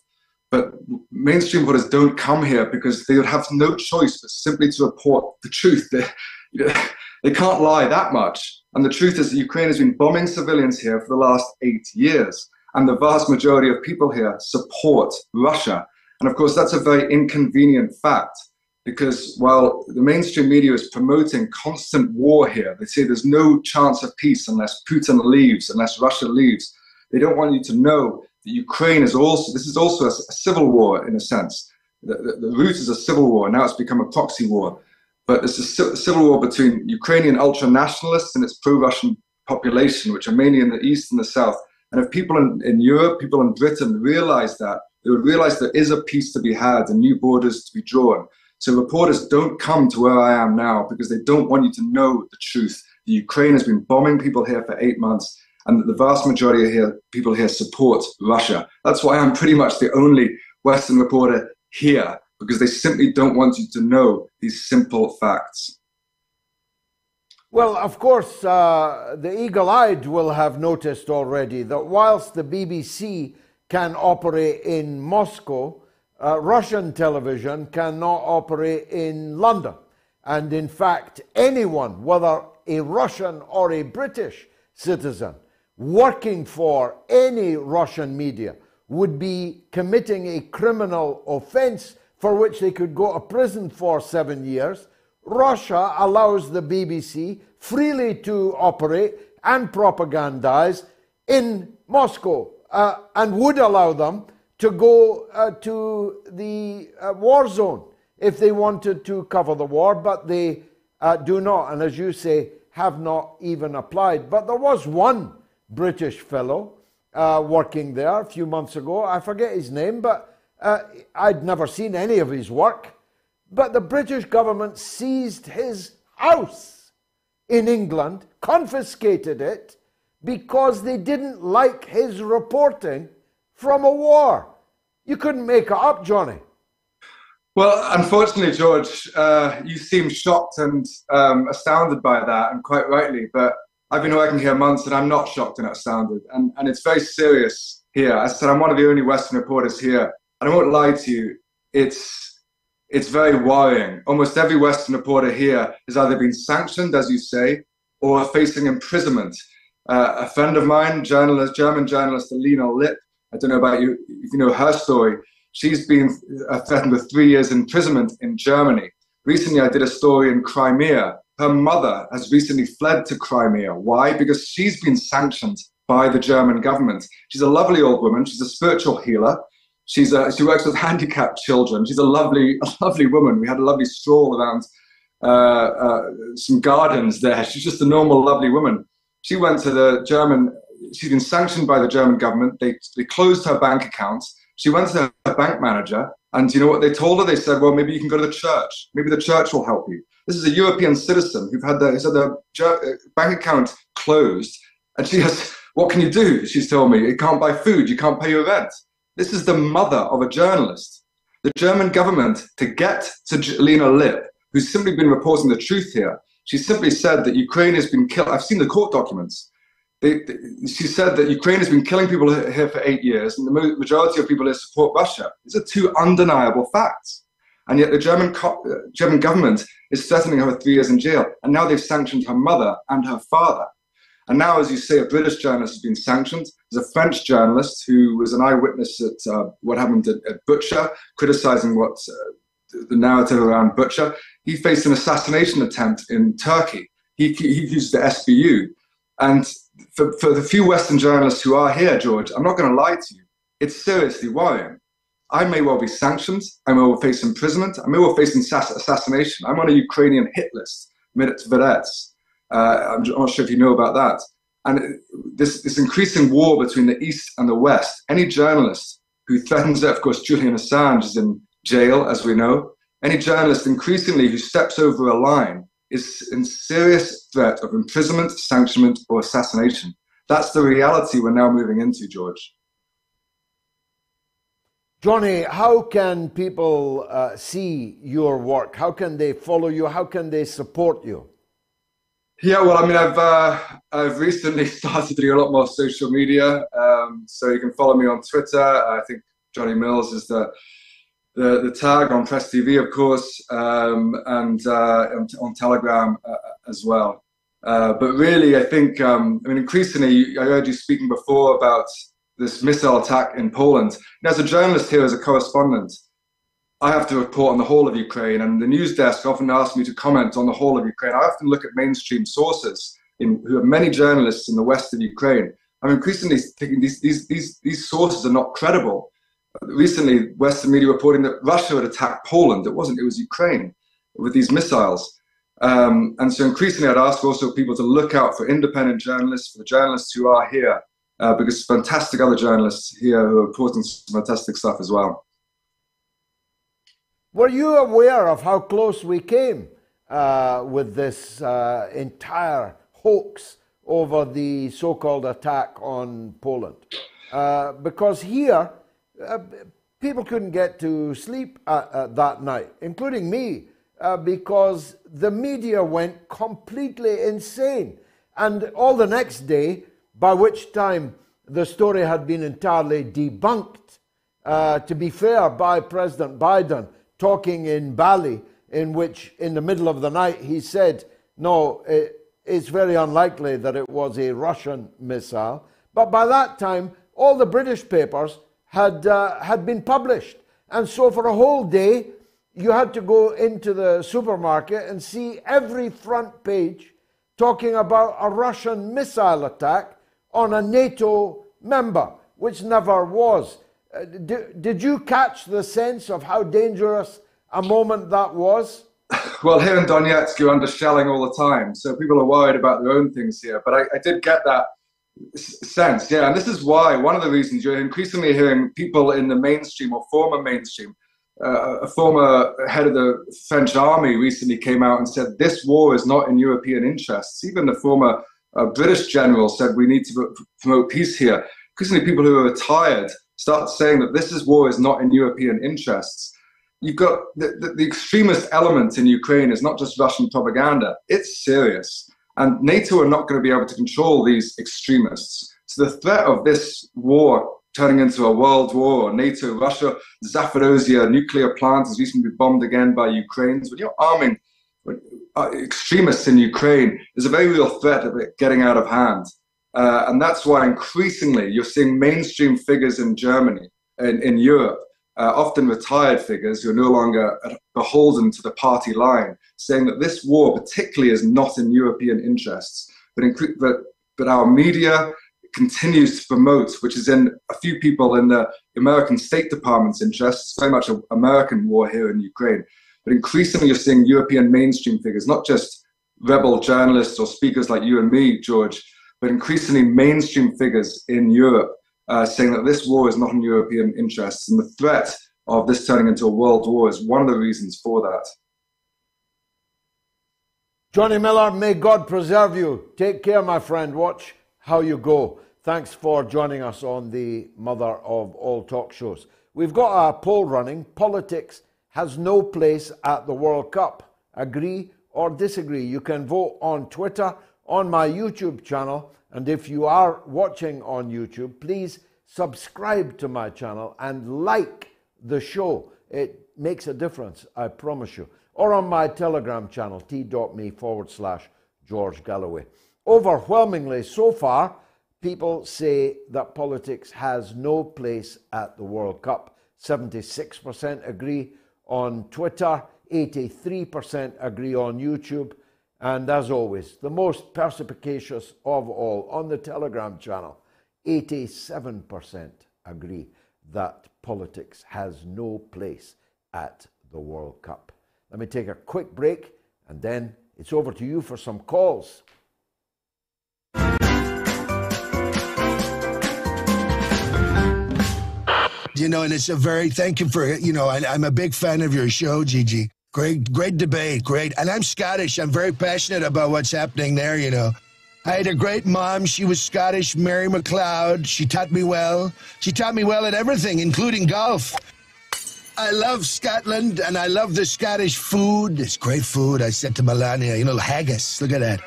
But mainstream reporters don't come here because they would have no choice but simply to report the truth. They, you know, they can't lie that much. And the truth is that Ukraine has been bombing civilians here for the last eight years. And the vast majority of people here support Russia. And of course, that's a very inconvenient fact. Because while the mainstream media is promoting constant war here, they say there's no chance of peace unless Putin leaves, unless Russia leaves. They don't want you to know that Ukraine is also, this is also a, a civil war in a sense. The, the, the root is a civil war, now it's become a proxy war. But it's a civil war between Ukrainian ultra-nationalists and its pro-Russian population, which are mainly in the east and the south. And if people in, in Europe, people in Britain realize that, they would realize there is a peace to be had and new borders to be drawn. So reporters don't come to where I am now because they don't want you to know the truth. The Ukraine has been bombing people here for eight months and the vast majority of here, people here support Russia. That's why I'm pretty much the only Western reporter here, because they simply don't want you to know these simple facts. Well, of course, uh, the eagle-eyed will have noticed already that whilst the B B C can operate in Moscow, Uh, Russian television cannot operate in London. And in fact, anyone, whether a Russian or a British citizen, working for any Russian media would be committing a criminal offense for which they could go to prison for seven years. Russia allows the B B C freely to operate and propagandize in Moscow, uh, and would allow them to go uh, to the uh, war zone if they wanted to cover the war, but they uh, do not, and as you say, have not even applied. But there was one British fellow uh, working there a few months ago. I forget his name, but uh, I'd never seen any of his work. But the British government seized his house in England, confiscated it, because they didn't like his reporting from a war. You couldn't make it up, Johnny. Well, unfortunately, George, uh, you seem shocked and um, astounded by that, and quite rightly, but I've been working here months and I'm not shocked and astounded. And, and it's very serious here. As I said, I'm one of the only Western reporters here. And I won't lie to you, it's it's very worrying. Almost every Western reporter here has either been sanctioned, as you say, or facing imprisonment. Uh, a friend of mine, journalist, German journalist Alina Lipp, I don't know about you, if you know her story, she's been threatened with three years imprisonment in Germany. Recently, I did a story in Crimea. Her mother has recently fled to Crimea. Why? Because she's been sanctioned by the German government. She's a lovely old woman. She's a spiritual healer. She's a, she works with handicapped children. She's a lovely, a lovely woman. We had a lovely stroll around uh, uh, some gardens there. She's just a normal, lovely woman. She went to the German... She's been sanctioned by the German government. They, they closed her bank account. She went to her bank manager, and you know what they told her? They said, well, maybe you can go to the church. Maybe the church will help you. This is a European citizen who've had their, who's had their bank account closed, and she has, what can you do? She's told me, you can't buy food, you can't pay your rent. This is the mother of a journalist. The German government, to get to Lena Lipp, who's simply been reporting the truth here, she simply said that Ukraine has been killed. I've seen the court documents. They, they, she said that Ukraine has been killing people here for eight years and the majority of people here support Russia. These are two undeniable facts. And yet the German, co German government is threatening her with three years in jail. And now they've sanctioned her mother and her father. And now, as you say, a British journalist has been sanctioned. There's a French journalist who was an eyewitness at uh, what happened at, at Bucha, criticizing what uh, the narrative around Bucha. He faced an assassination attempt in Turkey. He, he used the S B U. And for, for the few Western journalists who are here, George, I'm not going to lie to you, it's seriously worrying. I may well be sanctioned, I may well face imprisonment, I may well face assassination. I'm on a Ukrainian hit list, Medvedev's. Uh, I'm not sure if you know about that. And this, this increasing war between the East and the West, any journalist who threatens it, of course, Julian Assange is in jail, as we know. Any journalist increasingly who steps over a line is in serious threat of imprisonment, sanctionment, or assassination. That's the reality we're now moving into, George. Johnny, how can people uh, see your work? How can they follow you? How can they support you? Yeah, well, I mean, I've uh, I've recently started to do a lot more social media, um, so you can follow me on Twitter. I think Johnny Mills is the the, the tag on Press T V, of course, um, and uh, on Telegram uh, as well. Uh, but really, I think, um, I mean, increasingly, I heard you speaking before about this missile attack in Poland. And as a journalist here, as a correspondent, I have to report on the whole of Ukraine, and the news desk often asks me to comment on the whole of Ukraine. I often look at mainstream sources, in, who are many journalists in the west of Ukraine. I'm increasingly thinking these, these, these, these sources are not credible. Recently, Western media reporting that Russia had attacked Poland. It wasn't, it was Ukraine with these missiles. Um, and so increasingly, I'd ask also people to look out for independent journalists, for the journalists who are here, uh, because fantastic other journalists here who are reporting some fantastic stuff as well. Were you aware of how close we came uh, with this uh, entire hoax over the so-called attack on Poland? Uh, because here, uh, people couldn't get to sleep at, at that night, including me. Uh, because the media went completely insane. And all the next day, by which time the story had been entirely debunked, uh, to be fair, by President Biden talking in Bali, in which in the middle of the night he said, no, it, it's very unlikely that it was a Russian missile. But by that time, all the British papers had, uh, had been published. And so for a whole day, you had to go into the supermarket and see every front page talking about a Russian missile attack on a NATO member, which never was. Uh, did, did you catch the sense of how dangerous a moment that was? Well, here in Donetsk, you're under shelling all the time, so people are worried about their own things here. But I, I did get that sense, yeah. And this is why, one of the reasons you're increasingly hearing people in the mainstream or former mainstream. Uh, a former head of the French army recently came out and said this war is not in European interests. Even the former uh, British general said we need to promote peace here. Increasingly, people who are retired start saying that this is war is not in European interests. You've got the, the, the extremist element in Ukraine is not just Russian propaganda. It's serious. And NATO are not going to be able to control these extremists. So the threat of this war turning into a world war, or NATO, Russia, Zaporozhye nuclear plant has recently been bombed again by Ukrainians. When you're arming extremists in Ukraine, there's a very real threat of it getting out of hand. Uh, and that's why increasingly you're seeing mainstream figures in Germany, in, in Europe, uh, often retired figures who are no longer beholden to the party line, saying that this war particularly is not in European interests. But, in, but, but our media continues to promote, which is in a few people in the American State Department's interests, very much an American war here in Ukraine. But increasingly you're seeing European mainstream figures, not just rebel journalists or speakers like you and me, George, but increasingly mainstream figures in Europe uh, saying that this war is not in European interests. And the threat of this turning into a world war is one of the reasons for that. Johnny Miller, may God preserve you. Take care, my friend. Watch how you go. Thanks for joining us on the mother of all talk shows. We've got a poll running. Politics has no place at the World Cup. Agree or disagree? You can vote on Twitter, on my YouTube channel, and if you are watching on YouTube, please subscribe to my channel and like the show. It makes a difference, I promise you. Or on my Telegram channel, t.me forward slash George Galloway. Overwhelmingly, so far, people say that politics has no place at the World Cup. seventy-six percent agree on Twitter, eighty-three percent agree on YouTube, and as always, the most perspicacious of all, on the Telegram channel, eighty-seven percent agree that politics has no place at the World Cup. Let me take a quick break, and then it's over to you for some calls. You know, and it's a very, thank you for, you know, I, I'm a big fan of your show, Gigi. Great, great debate, great. And I'm Scottish. I'm very passionate about what's happening there, you know. I had a great mom. She was Scottish, Mary MacLeod. She taught me well. She taught me well at everything, including golf. I love Scotland, and I love the Scottish food. It's great food. I said to Melania, you know, haggis, look at that.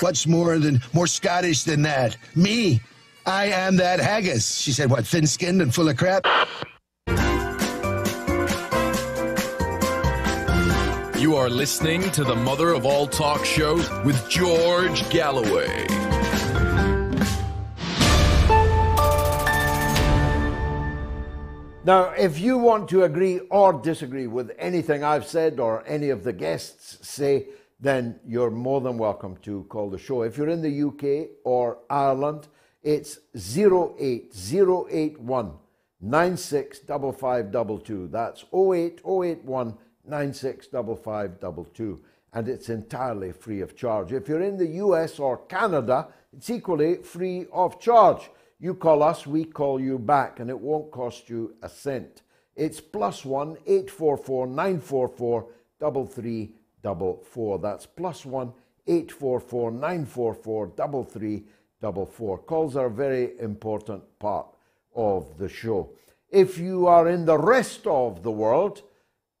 What's more than more Scottish than that? Me. I am that haggis. She said, what, thin-skinned and full of crap? You are listening to the mother of all talk shows with George Galloway. Now, if you want to agree or disagree with anything I've said or any of the guests say, then you're more than welcome to call the show. If you're in the U K or Ireland, it's zero eight zero eight one nine six five five two two. That's zero eight zero eight one nine six five five two two. And it's entirely free of charge. If you're in the U S or Canada, it's equally free of charge. You call us, we call you back, and it won't cost you a cent. It's plus one eight four four nine four four double three double four. That's plus one eight four four nine four four double three double four. Calls are a very important part of the show. If you are in the rest of the world,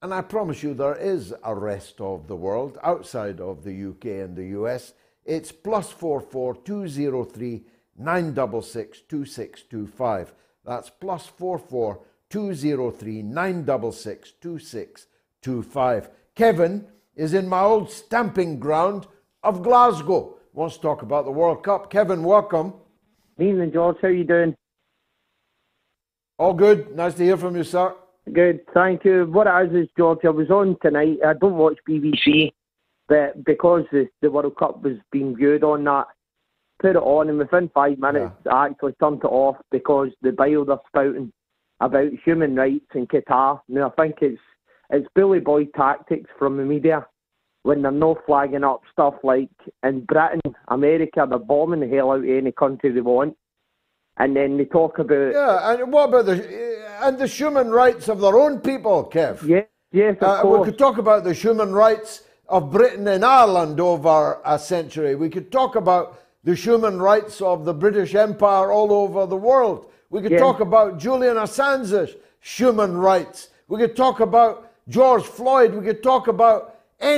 and I promise you there is a rest of the world outside of the U K and the U S, it's plus four four two zero three nine double six two six two five. That's plus four four two zero three nine double six two six two five. Kevin is in my old stamping ground of Glasgow. Wants to talk about the World Cup. Kevin, welcome. Evening, George. How are you doing? All good. Nice to hear from you, sir. Good. Thank you. What it is is, George, I was on tonight. I don't watch B B C, but because the, the World Cup was being viewed on that, put it on, and within five minutes, yeah. I actually turned it off because the bile they're spouting about human rights in Qatar. Now, I think it's it's bully boy tactics from the media. When they're not flagging up stuff like in Britain, America, they're bombing the hell out of any country they want. And then they talk about... Yeah, and what about the... And the human rights of their own people, Kev? Yes, yes, of uh, course. We could talk about the human rights of Britain and Ireland over a century. We could talk about the human rights of the British Empire all over the world. We could yes. talk about Julian Assange's human rights. We could talk about George Floyd. We could talk about...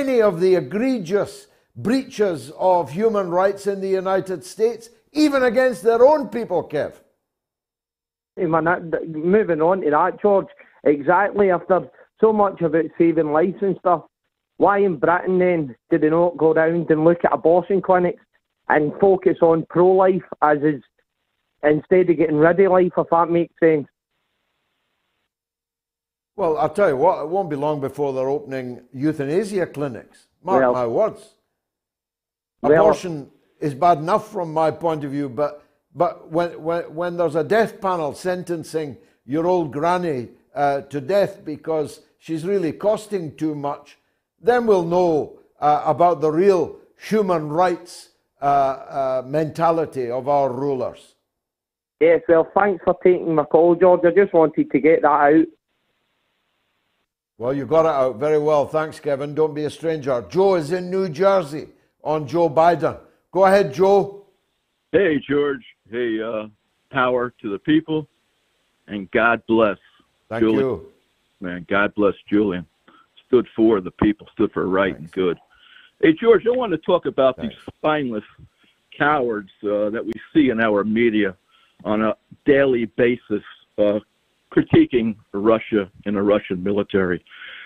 any of the egregious breaches of human rights in the United States, even against their own people, Kev. Hey man, that, moving on to that, George, exactly, after so much about saving lives and stuff, why in Britain then did they not go round and look at abortion clinics and focus on pro-life as is, instead of getting rid of life, if that makes sense? Well, I'll tell you what, it won't be long before they're opening euthanasia clinics. Mark well, my words. Abortion well, is bad enough from my point of view, but but when when, when there's a death panel sentencing your old granny uh, to death because she's really costing too much, then we'll know uh, about the real human rights uh, uh, mentality of our rulers. Yes, well, thanks for taking my call, George. I just wanted to get that out. Well, you got it out very well. Thanks, Kevin. Don't be a stranger. Joe is in New Jersey on Joe Biden. Go ahead, Joe. Hey, George. Hey, uh, power to the people, and God bless. Thank Julian. you. Man, God bless Julian. Stood for the people, stood for right Thanks. and good. Hey, George, I want to talk about Thanks. these spineless cowards uh, that we see in our media on a daily basis, uh critiquing Russia and the Russian military.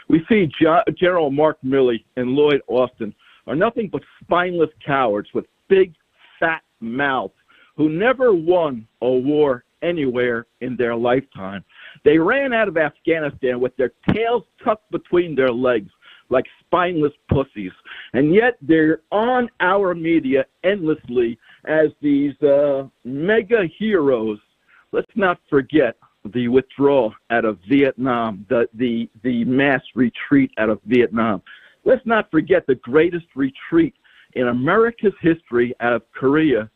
We see Gen- General Mark Milley and Lloyd Austin are nothing but spineless cowards with big, fat mouths who never won a war anywhere in their lifetime. They ran out of Afghanistan with their tails tucked between their legs like spineless pussies, and yet they're on our media endlessly as these uh, mega heroes. Let's not forget the withdrawal out of Vietnam, the, the, the mass retreat out of Vietnam. Let's not forget the greatest retreat in America's history out of Korea.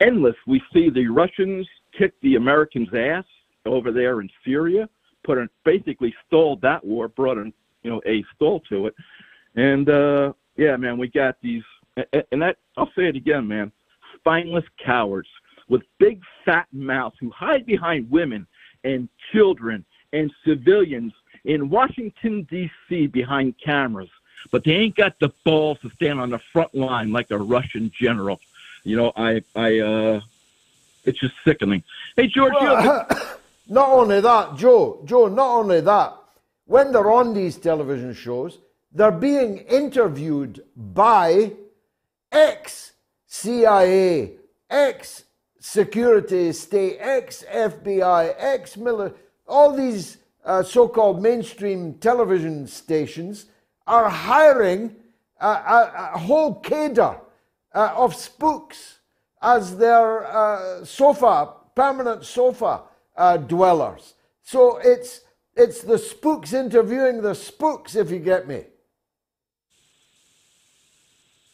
Endless. We see the Russians kick the Americans' ass over there in Syria, put in, basically stalled that war, brought in, you know, a stall to it. And, uh, yeah, man, we got these, and that, I'll say it again, man, spineless cowards with big fat mouths who hide behind women and children and civilians in Washington, D C behind cameras, but they ain't got the balls to stand on the front line like a Russian general. You know, I, I, uh, it's just sickening. Hey, George. Well, you know, not only that, Joe, Joe, not only that, when they're on these television shows, they're being interviewed by ex-C I A, ex-security state, ex-F B I, ex-military, all these uh, so-called mainstream television stations are hiring a, a, a whole cadre uh, of spooks as their uh, sofa, permanent sofa uh, dwellers. So it's it's the spooks interviewing the spooks, if you get me.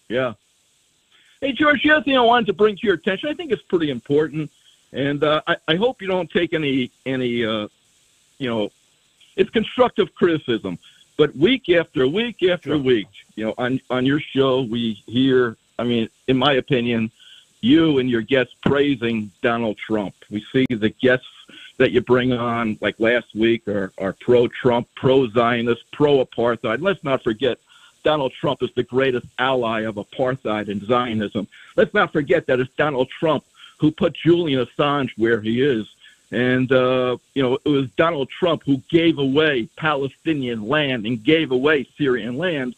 Yeah. Hey, George, the other thing I wanted to bring to your attention, I think it's pretty important, and uh, I, I hope you don't take any, any uh, you know, it's constructive criticism, but week after week after sure. week, you know, on, on your show, we hear, I mean, in my opinion, you and your guests praising Donald Trump. We see the guests that you bring on, like last week, are, are pro-Trump, pro-Zionist, pro-apartheid. Let's not forget Donald Trump is the greatest ally of apartheid and Zionism. Let's not forget that it's Donald Trump who put Julian Assange where he is. And, uh, you know, it was Donald Trump who gave away Palestinian land and gave away Syrian land.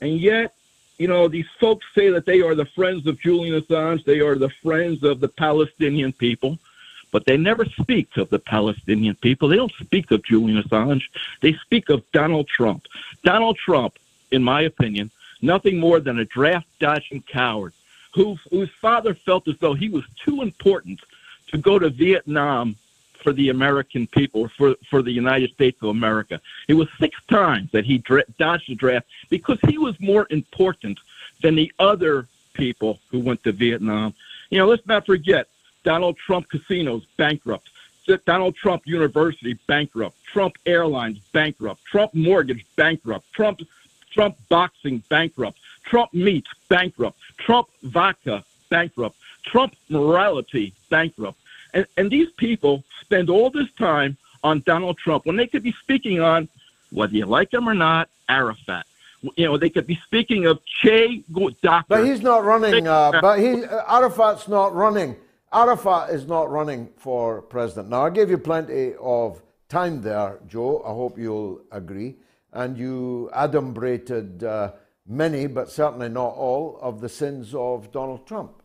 And yet, you know, these folks say that they are the friends of Julian Assange, they are the friends of the Palestinian people, but they never speak of the Palestinian people. They don't speak of Julian Assange. They speak of Donald Trump. Donald Trump, in my opinion, nothing more than a draft-dodging coward who, whose father felt as though he was too important to go to Vietnam for the American people, for, for the United States of America. It was six times that he dra- dodged the draft because he was more important than the other people who went to Vietnam. You know, let's not forget, Donald Trump casinos bankrupt. Donald Trump University bankrupt. Trump Airlines bankrupt. Trump Mortgage bankrupt. Trump... Trump Boxing bankrupt, Trump Meats bankrupt, Trump Vodka bankrupt, Trump Morality bankrupt. And, and these people spend all this time on Donald Trump when they could be speaking on, whether you like him or not, Arafat. You know, they could be speaking of Che Guevara. But he's not running. Uh, but he, Arafat's not running. Arafat is not running for president. Now, I gave you plenty of time there, Joe. I hope you'll agree. And you adumbrated uh, many, but certainly not all, of the sins of Donald Trump.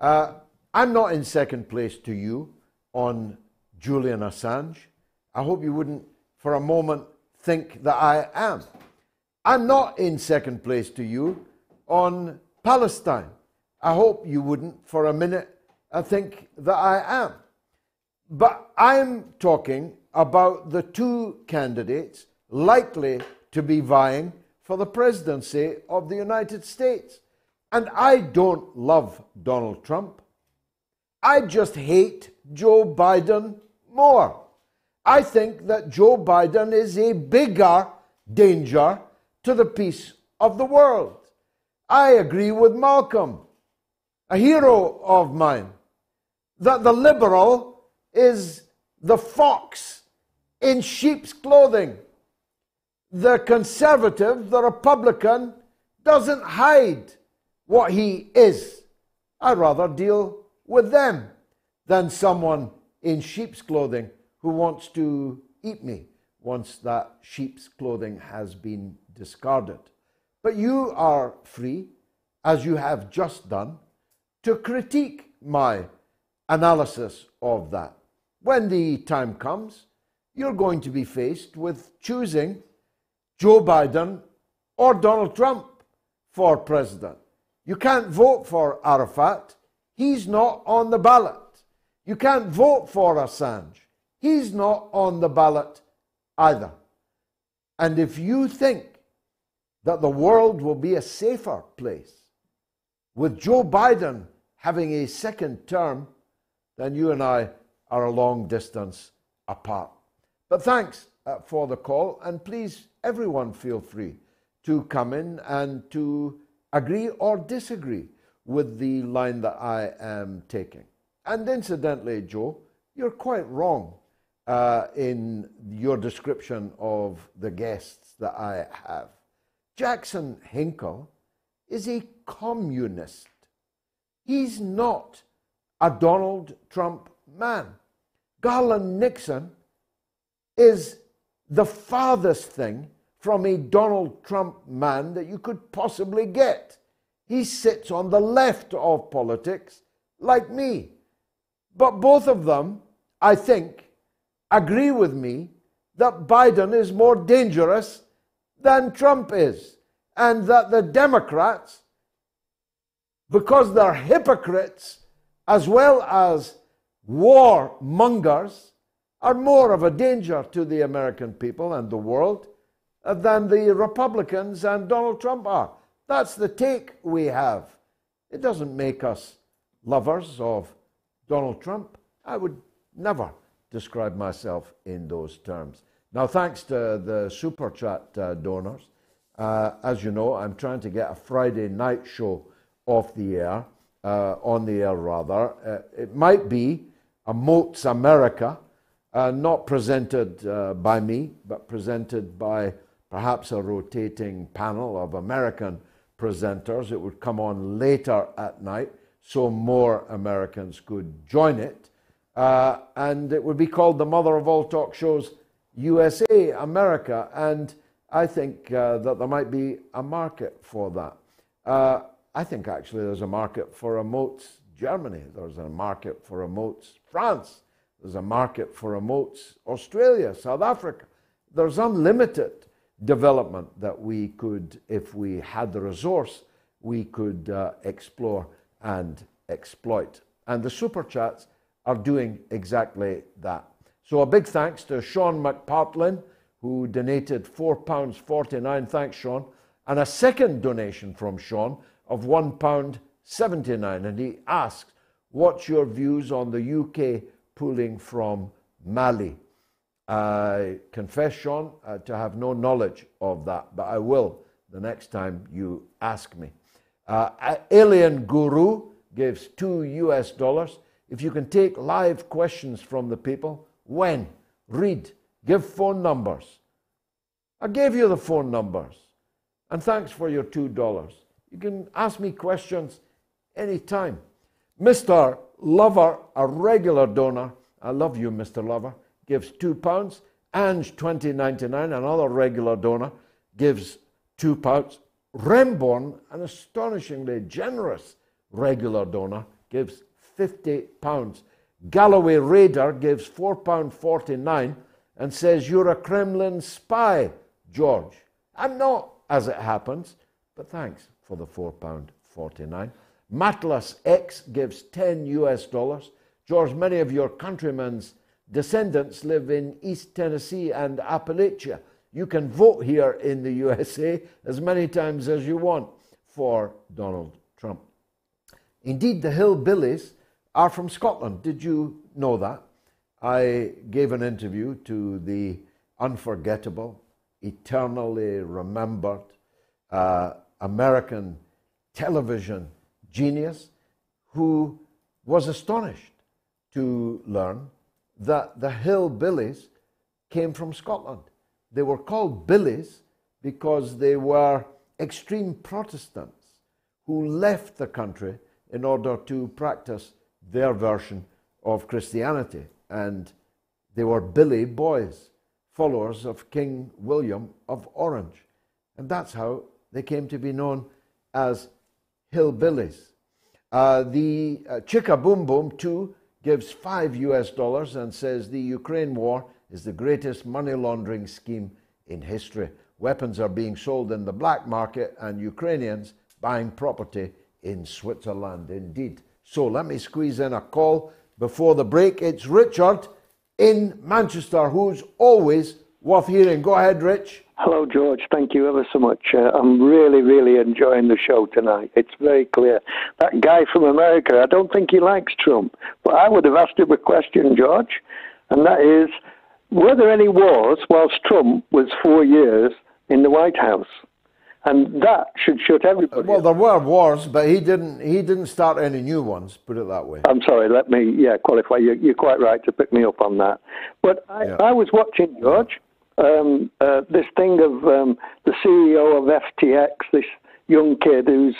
Uh, I'm not in second place to you on Julian Assange. I hope you wouldn't for a moment think that I am. I'm not in second place to you on Palestine. I hope you wouldn't for a minute I think that I am. But I'm talking about the two candidates likely to be vying for the presidency of the United States. And I don't love Donald Trump. I just hate Joe Biden more. I think that Joe Biden is a bigger danger to the peace of the world. I agree with Malcolm, a hero of mine, that the liberal is the fox in sheep's clothing. The conservative, the Republican, doesn't hide what he is. I'd rather deal with them than someone in sheep's clothing who wants to eat me once that sheep's clothing has been discarded. But you are free, as you have just done, to critique my analysis of that. When the time comes, you're going to be faced with choosing Joe Biden or Donald Trump for president. You can't vote for Arafat. He's not on the ballot. You can't vote for Assange. He's not on the ballot either. And if you think that the world will be a safer place with Joe Biden having a second term, then you and I are a long distance apart. But thanks uh, for the call, and please, everyone, feel free to come in and to agree or disagree with the line that I am taking. And incidentally, Joe, you're quite wrong uh, in your description of the guests that I have. Jackson Hinkle is a communist. He's not a Donald Trump man. Garland Nixon is the farthest thing from a Donald Trump man that you could possibly get. He sits on the left of politics, like me. But both of them, I think, agree with me that Biden is more dangerous than Trump is, and that the Democrats, because they're hypocrites as well as warmongers, are more of a danger to the American people and the world than the Republicans and Donald Trump are. That's the take we have. It doesn't make us lovers of Donald Trump. I would never describe myself in those terms. Now, thanks to the Super Chat uh, donors. Uh, as you know, I'm trying to get a Friday night show off the air, uh, on the air rather. Uh, it might be a Moats America, uh, not presented uh, by me, but presented by perhaps a rotating panel of American presenters. It would come on later at night, so more Americans could join it. Uh, and it would be called the mother of all talk shows, U S A, America, and I think uh, that there might be a market for that. Uh, I think actually there's a market for a Moats Germany, there's a market for a Moats France, there's a market for a Moats Australia, South Africa. There's unlimited development that we could, if we had the resource, we could uh, explore and exploit. And the Super Chats are doing exactly that. So a big thanks to Sean McPartlin, who donated four pounds forty-nine. Thanks, Sean. And a second donation from Sean of one pound seventy-nine. And he asks, what's your views on the U K pulling from Mali? I confess, Sean, uh, to have no knowledge of that, but I will the next time you ask me. Uh, Alien Guru gives two U S dollars. If you can take live questions from the people, when, read, give phone numbers. I gave you the phone numbers, and thanks for your two dollars. You can ask me questions anytime. Mister Lover, a regular donor, I love you, Mister Lover, gives two pounds. Ange twenty ninety-nine, another regular donor, gives two pounds. Remborn, an astonishingly generous regular donor, gives fifty pounds. Galloway Raider gives four pounds forty-nine and says, you're a Kremlin spy, George. I'm not, as it happens, but thanks for the four pounds forty-nine. Matlas X gives ten U S dollars. George, many of your countrymen's descendants live in East Tennessee and Appalachia. You can vote here in the U S A as many times as you want for Donald Trump. Indeed, the hillbillies are from Scotland. Did you know that? I gave an interview to the unforgettable, eternally remembered uh, American television genius, who was astonished to learn that the hillbillies came from Scotland. They were called billies because they were extreme Protestants who left the country in order to practice their version of Christianity, and they were Billy boys, followers of King William of Orange, and that's how they came to be known as hillbillies. Uh, the uh, Chicka Boom Boom too gives five U S dollars and says the Ukraine war is the greatest money laundering scheme in history. Weapons are being sold in the black market and Ukrainians buying property in Switzerland. Indeed. So let me squeeze in a call. Before the break, it's Richard in Manchester, who's always worth hearing. Go ahead, Rich. Hello, George. Thank you ever so much. Uh, I'm really, really enjoying the show tonight. It's very clear. That guy from America, I don't think he likes Trump, but I would have asked him a question, George, and that is, were there any wars whilst Trump was four years in the White House? And that should shut everybody. Well, there were wars, but he didn't. He didn't start any new ones. Put it that way. I'm sorry. Let me, yeah, qualify. You're, you're quite right to pick me up on that. But I, yeah. I was watching, George, um, uh, this thing of um, the C E O of F T X, this young kid who's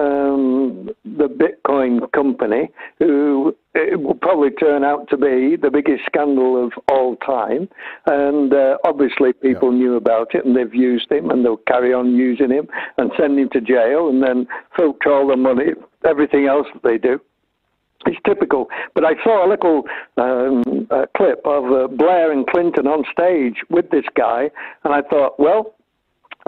um, the Bitcoin company, who it will probably turn out to be the biggest scandal of all time. And uh, obviously people yeah. knew about it, and they've used him, and they'll carry on using him and send him to jail and then filch all the money, everything else that they do. It's typical. But I saw a little um, uh, clip of uh, Blair and Clinton on stage with this guy, and I thought, well,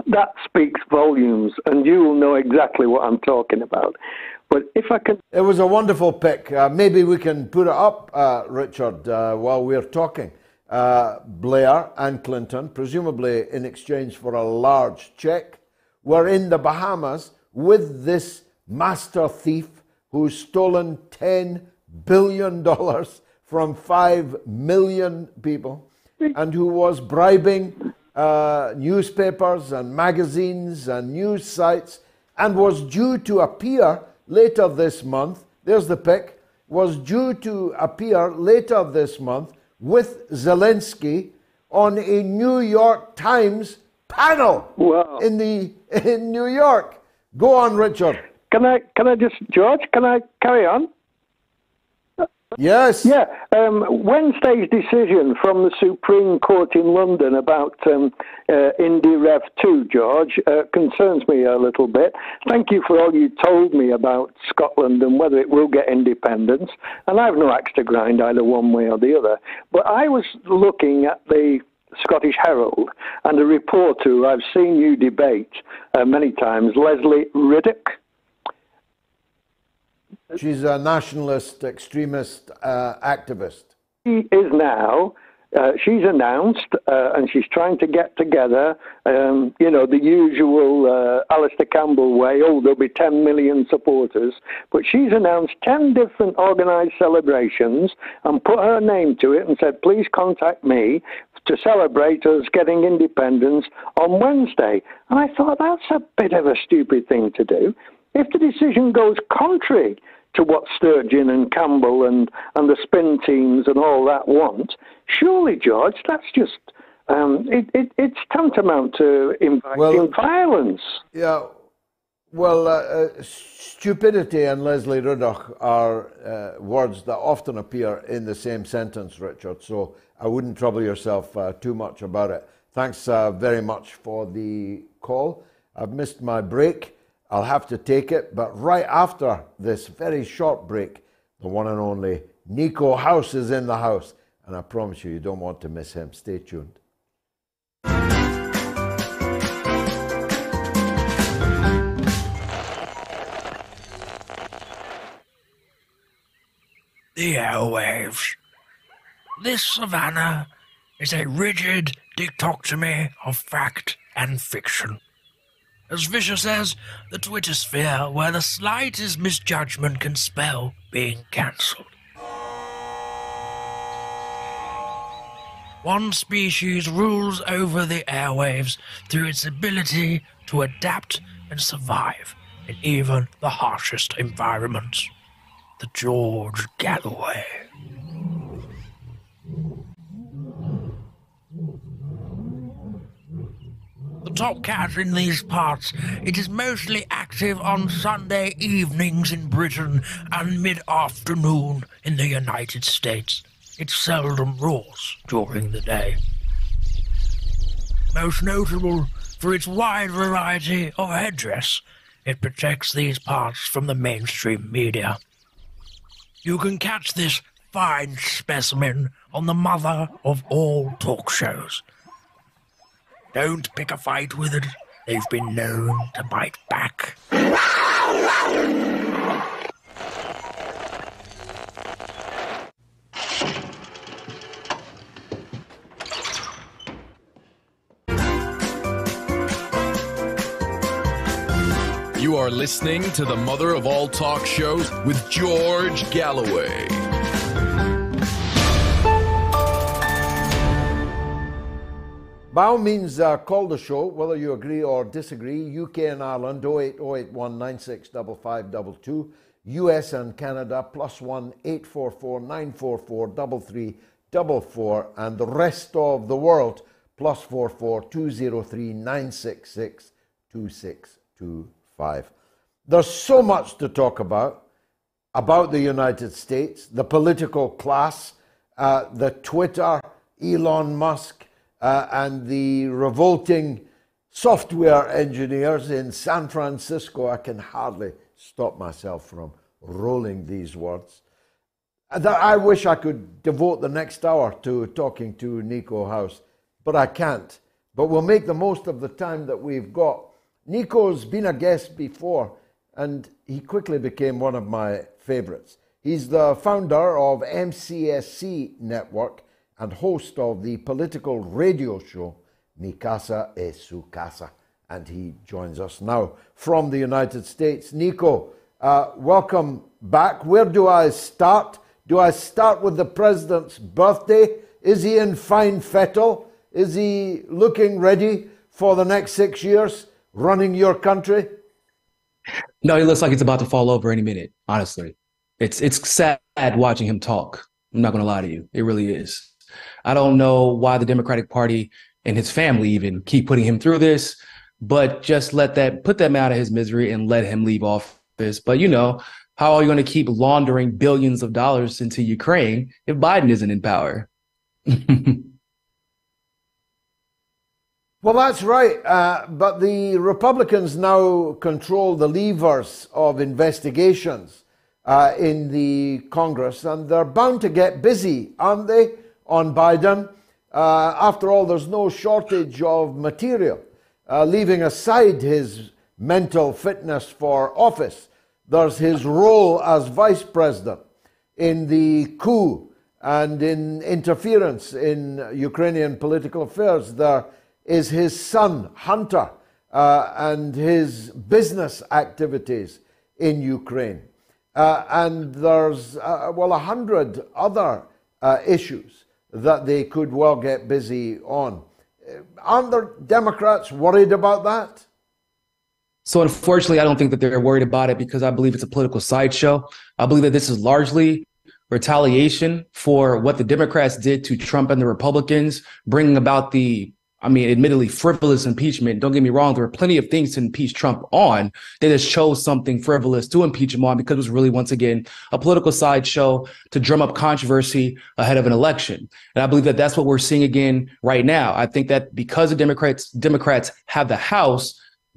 that speaks volumes, and you will know exactly what I'm talking about. But if I can... It was a wonderful pick. Uh, maybe we can put it up, uh, Richard, uh, while we're talking. Uh, Blair and Clinton, presumably in exchange for a large check, were in the Bahamas with this master thief who's stolen ten billion dollars from five million people and who was bribing uh, newspapers and magazines and news sites and was due to appear... Later this month, there's the pic, was due to appear later this month with Zelensky on a New York Times panel wow. in the in New York. Go on, Richard. Can I can I just George? Can I carry on? Yes. Yeah. Um, Wednesday's decision from the Supreme Court in London about um, uh, Indy Rev two, George, uh, concerns me a little bit. Thank you for all you told me about Scotland and whether it will get independence. And I've no axe to grind either one way or the other. But I was looking at the Scottish Herald and a reporter who I've seen you debate uh, many times, Leslie Riddoch. She's a nationalist, extremist uh, activist. She is now, uh, she's announced, uh, and she's trying to get together, um, you know, the usual uh, Alistair Campbell way, oh, there'll be ten million supporters. But she's announced ten different organised celebrations and put her name to it and said, please contact me to celebrate us getting independence on Wednesday. And I thought, that's a bit of a stupid thing to do. If the decision goes contrary to what Sturgeon and Campbell and, and the spin teams and all that want, surely, George, that's just, um, it, it, it's tantamount to inviting well, violence. Yeah, well, uh, uh, stupidity and Leslie Riddoch are uh, words that often appear in the same sentence, Richard, so I wouldn't trouble yourself uh, too much about it. Thanks uh, very much for the call. I've missed my break. I'll have to take it, but right after this very short break, the one and only Nico House is in the house, and I promise you, you don't want to miss him. Stay tuned. The airwaves. This savannah is a rigid dictatomy of fact and fiction. As Fisher says, the Twitter sphere where the slightest misjudgment can spell being cancelled. One species rules over the airwaves through its ability to adapt and survive in even the harshest environments. The George Galloway. Top cat in these parts, it is mostly active on Sunday evenings in Britain and mid-afternoon in the United States. It seldom roars during the day. Most notable for its wide variety of headdress, it protects these parts from the mainstream media. You can catch this fine specimen on the mother of all talk shows. Don't pick a fight with it. They've been known to bite back. are listening to the mother of all talk shows with George Galloway. By all means, uh, call the show, whether you agree or disagree. U K and Ireland, oh eight oh eight one nine six five five two two. U S and Canada, plus one eight four four nine four four three three four four. And the rest of the world, plus four four two oh three nine six six two six two five. There's so much to talk about, about the United States, the political class, uh, the Twitter, Elon Musk, Uh, and the revolting software engineers in San Francisco. I can hardly stop myself from rolling these words. That I wish I could devote the next hour to talking to Nico House, but I can't. But we'll make the most of the time that we've got. Nico's been a guest before, and he quickly became one of my favorites. He's the founder of M C S C Network, and host of the political radio show, Mi Casa es Su Casa. And he joins us now from the United States. Nico, uh, welcome back. Where do I start? Do I start with the president's birthday? Is he in fine fettle? Is he looking ready for the next six years running your country? No, he looks like he's about to fall over any minute, honestly. It's, it's sad watching him talk. I'm not going to lie to you. It really is. I don't know why the Democratic Party and his family even keep putting him through this, but just let that put them out of his misery and let him leave office. But, you know, how are you going to keep laundering billions of dollars into Ukraine if Biden isn't in power? Well, that's right. Uh, but the Republicans now control the levers of investigations uh, in the Congress, and they're bound to get busy, aren't they? On Biden. Uh, after all, there's no shortage of material. Uh, leaving aside his mental fitness for office, there's his role as vice president in the coup and in interference in Ukrainian political affairs. There is his son, Hunter, uh, and his business activities in Ukraine. Uh, and there's, uh, well, a hundred other uh, issues that they could well get busy on. Aren't the Democrats worried about that? So unfortunately, I don't think that they're worried about it because I believe it's a political sideshow. I believe that this is largely retaliation for what the Democrats did to Trump and the Republicans, bringing about the, I mean, admittedly frivolous impeachment. Don't get me wrong, there were plenty of things to impeach Trump on. They just chose something frivolous to impeach him on because it was really, once again, a political sideshow to drum up controversy ahead of an election. And I believe that that's what we're seeing again right now. I think that because the Democrats, Democrats have the House,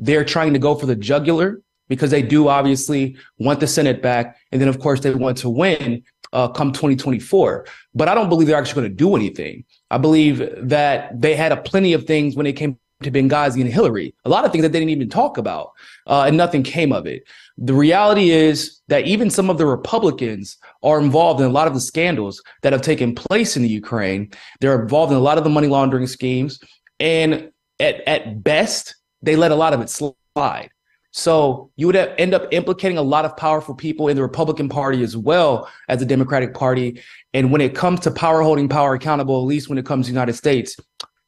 they're trying to go for the jugular because they do obviously want the Senate back. And then, of course, they want to win uh, come twenty twenty-four. But I don't believe they're actually going to do anything. I believe that they had a plenty of things when it came to Benghazi and Hillary, a lot of things that they didn't even talk about, uh, and nothing came of it. The reality is that even some of the Republicans are involved in a lot of the scandals that have taken place in the Ukraine. They're involved in a lot of the money laundering schemes. And at, at best, they let a lot of it slide. So you would end up implicating a lot of powerful people in the Republican Party as well as the Democratic Party. And when it comes to power, holding power accountable, at least when it comes to the United States,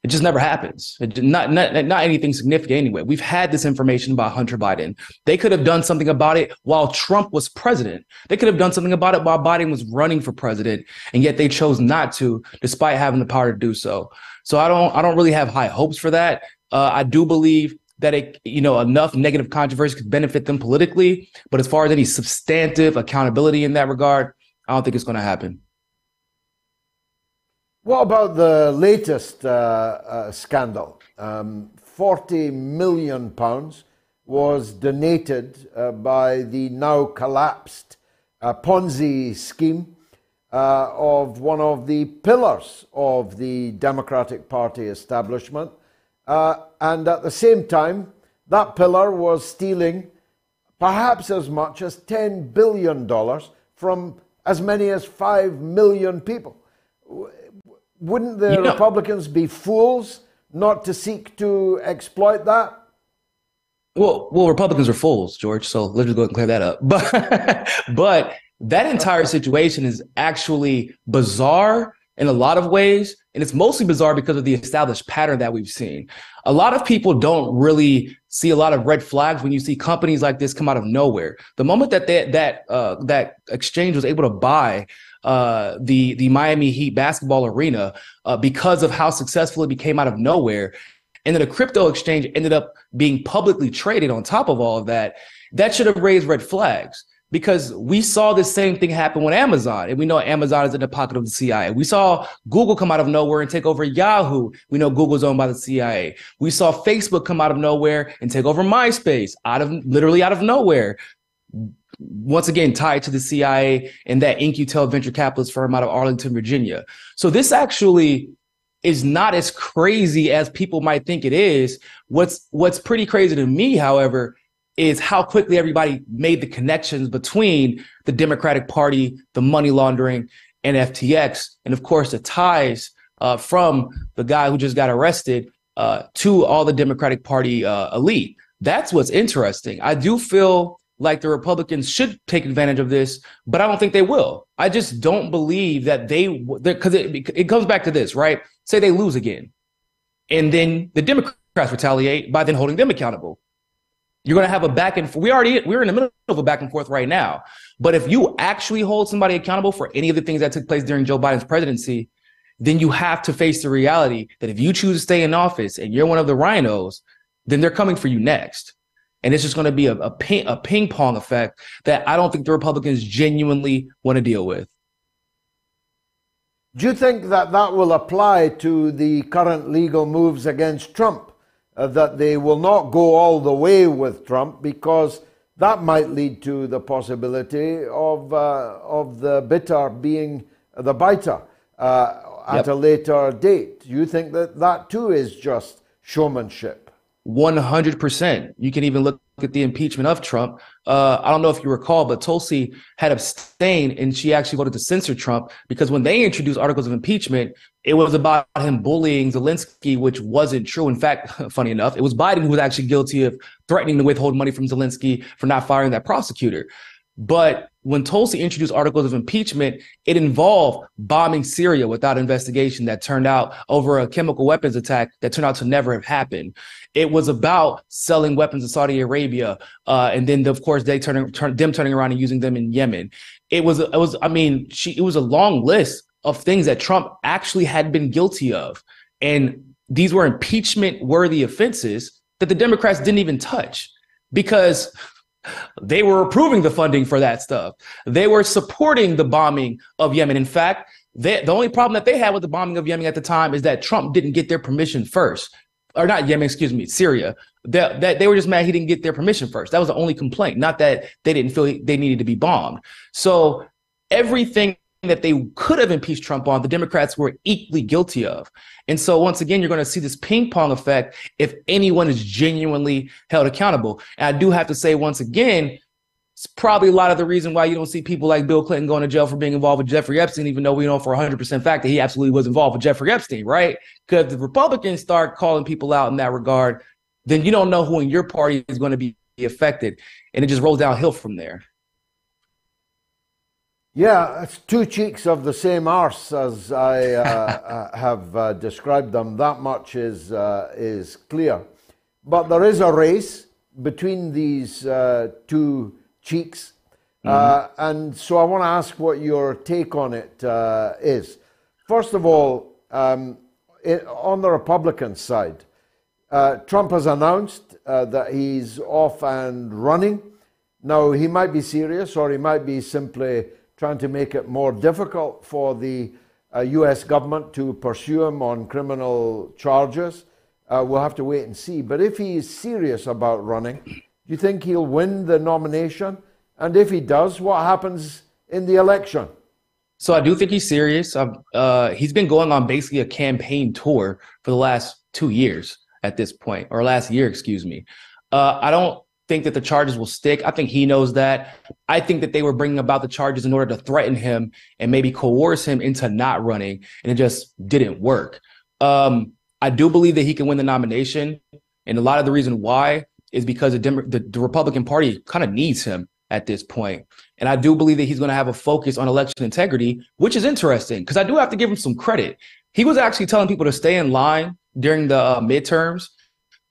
it just never happens. It, not, not, not anything significant anyway. We've had this information about Hunter Biden. They could have done something about it while Trump was president. They could have done something about it while Biden was running for president. And yet they chose not to, despite having the power to do so. So I don't I don't really have high hopes for that. Uh, I do believe that it, you know, enough negative controversy could benefit them politically. But as far as any substantive accountability in that regard, I don't think it's going to happen. What about the latest uh, uh, scandal? Um, forty million pounds was donated uh, by the now collapsed uh, Ponzi scheme uh, of one of the pillars of the Democratic Party establishment. Uh, and at the same time, that pillar was stealing perhaps as much as ten billion dollars from as many as five million people. Wouldn't the you know, Republicans be fools not to seek to exploit that? Well, well, Republicans are fools, George. So let's just go ahead and clear that up. But but that entire situation is actually bizarre in a lot of ways. And it's mostly bizarre because of the established pattern that we've seen. A lot of people don't really see a lot of red flags when you see companies like this come out of nowhere. The moment that they, that uh, that exchange was able to buy uh, the, the Miami Heat basketball arena uh, because of how successful it became out of nowhere, and then a crypto exchange ended up being publicly traded on top of all of that, that should have raised red flags. Because we saw the same thing happen with Amazon, and we know Amazon is in the pocket of the C I A. We saw Google come out of nowhere and take over Yahoo. We know Google's owned by the C I A. We saw Facebook come out of nowhere and take over MySpace, out of literally out of nowhere. Once again, tied to the C I A and that InQtel venture capitalist firm out of Arlington, Virginia. So this actually is not as crazy as people might think it is. What's what's pretty crazy to me, however, is how quickly everybody made the connections between the Democratic Party, the money laundering, and F T X, and of course the ties uh, from the guy who just got arrested uh, to all the Democratic Party uh, elite. That's what's interesting. I do feel like the Republicans should take advantage of this, but I don't think they will. I just don't believe that they, because it, it comes back to this, right? Say they lose again, and then the Democrats retaliate by then holding them accountable. You're going to have a back and forth. We already, we're in the middle of a back and forth right now. But if you actually hold somebody accountable for any of the things that took place during Joe Biden's presidency, then you have to face the reality that if you choose to stay in office and you're one of the rhinos, then they're coming for you next. And it's just going to be a, a, ping, a ping pong effect that I don't think the Republicans genuinely want to deal with. Do you think that that will apply to the current legal moves against Trump? That they will not go all the way with Trump, because that might lead to the possibility of uh, of the biter being the biter uh, at yep. a later date. You think that that too is just showmanship? one hundred percent. You can even look at the impeachment of Trump. Uh, I don't know if you recall, but Tulsi had abstained and she actually voted to censor Trump because when they introduced articles of impeachment, it was about him bullying Zelensky, which wasn't true. In fact, funny enough, it was Biden who was actually guilty of threatening to withhold money from Zelensky for not firing that prosecutor. But when Tulsi introduced articles of impeachment, it involved bombing Syria without investigation that turned out over a chemical weapons attack that turned out to never have happened. It was about selling weapons to Saudi Arabia. Uh, and then, the, of course, they turning turn, them turning around and using them in Yemen. It was it was I mean, she, it was a long list of things that Trump actually had been guilty of. And these were impeachment worthy offenses that the Democrats didn't even touch because they were approving the funding for that stuff. They were supporting the bombing of Yemen. In fact, they, the only problem that they had with the bombing of Yemen at the time is that Trump didn't get their permission first. Or not Yemen, excuse me, Syria. That, that they were just mad he didn't get their permission first. That was the only complaint, not that they didn't feel they needed to be bombed. So everything that they could have impeached Trump on, the Democrats were equally guilty of. And so once again, you're going to see this ping pong effect if anyone is genuinely held accountable. And I do have to say once again, it's probably a lot of the reason why you don't see people like Bill Clinton going to jail for being involved with Jeffrey Epstein, even though we know for one hundred percent fact that he absolutely was involved with Jeffrey Epstein, right? Because the Republicans start calling people out in that regard, then you don't know who in your party is going to be affected. And it just rolls downhill from there. Yeah, it's two cheeks of the same arse, as I uh, have uh, described them. That much is uh, is clear. But there is a race between these uh, two cheeks. Mm-hmm. uh, and so I want to ask what your take on it uh, is. First of all, um, it, on the Republican side, uh, Trump has announced uh, that he's off and running. Now, he might be serious, or he might be simply trying to make it more difficult for the uh, U S government to pursue him on criminal charges. Uh, we'll have to wait and see. But if he is serious about running, do you think he'll win the nomination? And if he does, what happens in the election? So I do think he's serious. Uh, he's been going on basically a campaign tour for the last two years at this point, or last year, excuse me. Uh, I don't think that the charges will stick. I think he knows that. I think that they were bringing about the charges in order to threaten him and maybe coerce him into not running, and it just didn't work. Um, I do believe that he can win the nomination, and a lot of the reason why is because the, Dem- the, the Republican Party kind of needs him at this point. And I do believe that he's going to have a focus on election integrity, which is interesting because I do have to give him some credit. He was actually telling people to stay in line during the uh, midterms.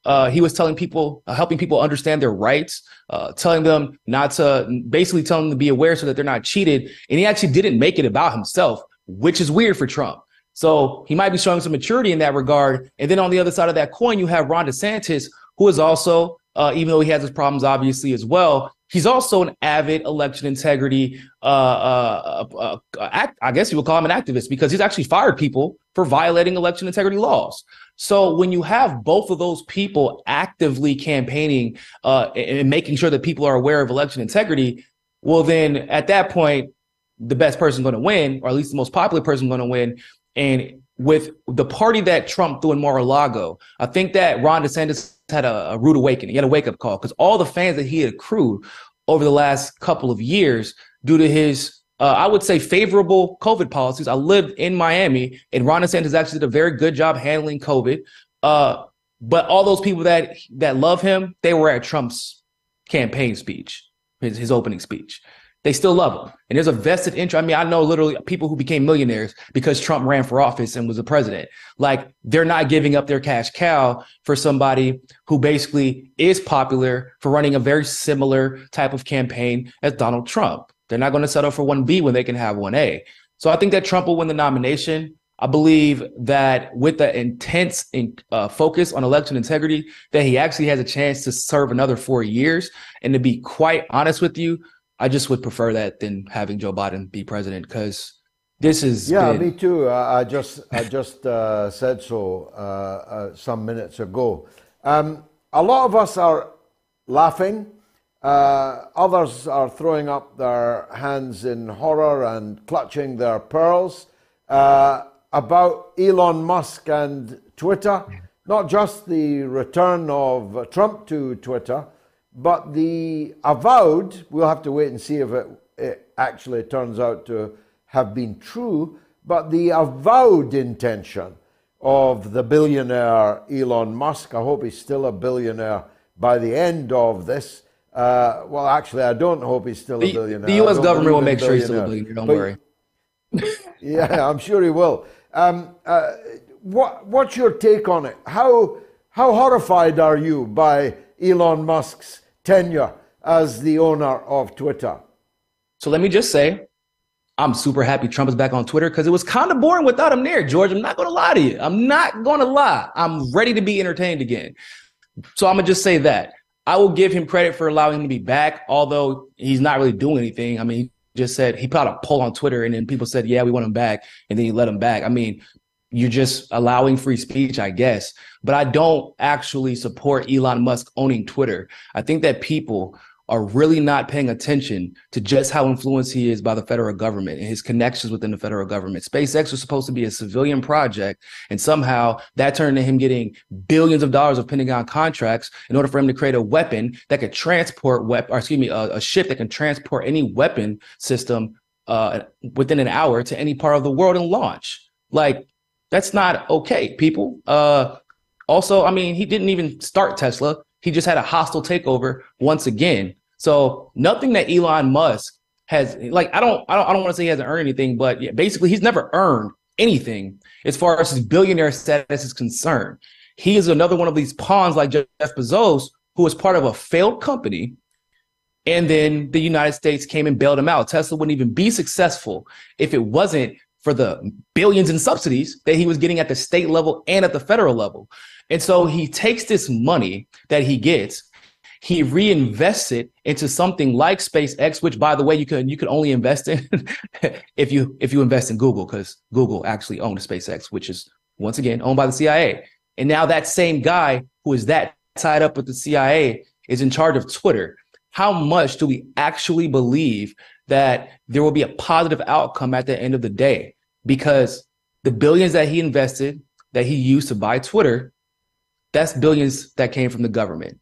Uh, he was telling people, uh, helping people understand their rights, uh, telling them not to, basically telling them to be aware so that they're not cheated. And he actually didn't make it about himself, which is weird for Trump. So he might be showing some maturity in that regard. And then on the other side of that coin, you have Ron DeSantis, who is also, uh, even though he has his problems, obviously, as well, he's also an avid election integrity, uh, uh, uh, act, I guess you would call him an activist, because he's actually fired people for violating election integrity laws. So when you have both of those people actively campaigning uh, and making sure that people are aware of election integrity, well, then at that point, the best person going to win, or at least the most popular person going to win. And with the party that Trump threw in Mar-a-Lago, I think that Ron DeSantis had a, a rude awakening. He had a wake-up call because all the fans that he had accrued over the last couple of years due to his, uh, I would say, favorable COVID policies. I lived in Miami, and Ron DeSantis actually did a very good job handling COVID. Uh, but all those people that that love him, they were at Trump's campaign speech, his, his opening speech. They still love him. And there's a vested interest. I mean, I know literally people who became millionaires because Trump ran for office and was the president. Like, they're not giving up their cash cow for somebody who basically is popular for running a very similar type of campaign as Donald Trump. They're not going to settle for one B when they can have one A. So I think that Trump will win the nomination. I believe that with the intense in, uh, focus on election integrity, that he actually has a chance to serve another four years. And to be quite honest with you, I just would prefer that than having Joe Biden be president, because this is yeah, been... me too. I, I just I just uh, said so uh, uh, some minutes ago. Um, a lot of us are laughing. Uh, others are throwing up their hands in horror and clutching their pearls uh, about Elon Musk and Twitter. Not just the return of Trump to Twitter, but the avowed, we'll have to wait and see if it, it actually turns out to have been true, but the avowed intention of the billionaire Elon Musk, I hope he's still a billionaire by the end of this. Uh, well, actually, I don't hope he's still the, a billionaire. The U S government will make sure he's still a billionaire, don't but, worry. Yeah, I'm sure he will. Um, uh, what, what's your take on it? How, how horrified are you by Elon Musk's tenure as the owner of Twitter? So let me just say, I'm super happy Trump is back on Twitter, because it was kind of boring without him there, George. I'm not going to lie to you. I'm not going to lie. I'm ready to be entertained again. So I'm going to just say that. I will give him credit for allowing him to be back, although he's not really doing anything. I mean, he just said he put out a poll on Twitter and then people said, yeah, we want him back. And then he let him back. I mean, you're just allowing free speech, I guess. But I don't actually support Elon Musk owning Twitter. I think that people are really not paying attention to just how influenced he is by the federal government and his connections within the federal government. SpaceX was supposed to be a civilian project, and somehow that turned to him getting billions of dollars of Pentagon contracts in order for him to create a weapon that could transport, wep- or excuse me, a, a ship that can transport any weapon system uh, within an hour to any part of the world and launch. Like, that's not okay, people. Uh, also, I mean, he didn't even start Tesla. He just had a hostile takeover once again. So nothing that Elon Musk has, like, I don't, I don't, I don't want to say he hasn't earned anything, but yeah, basically he's never earned anything as far as his billionaire status is concerned. He is another one of these pawns like Jeff Bezos, who was part of a failed company. And then the United States came and bailed him out. Tesla wouldn't even be successful if it wasn't for the billions in subsidies that he was getting at the state level and at the federal level. And so he takes this money that he gets, he reinvests it into something like SpaceX, which, by the way, you can you can only invest in if you if you invest in Google, because Google actually owns SpaceX, which is, once again, owned by the C I A. And now that same guy who is that tied up with the C I A is in charge of Twitter. How much do we actually believe that there will be a positive outcome at the end of the day? Because the billions that he invested, that he used to buy Twitter, that's billions that came from the government.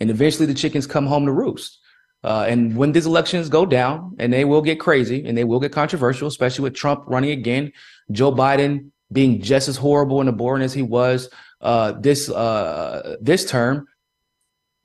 And eventually the chickens come home to roost. Uh, and when these elections go down, and they will get crazy and they will get controversial, especially with Trump running again, Joe Biden being just as horrible and abhorrent as he was uh, this uh, this term,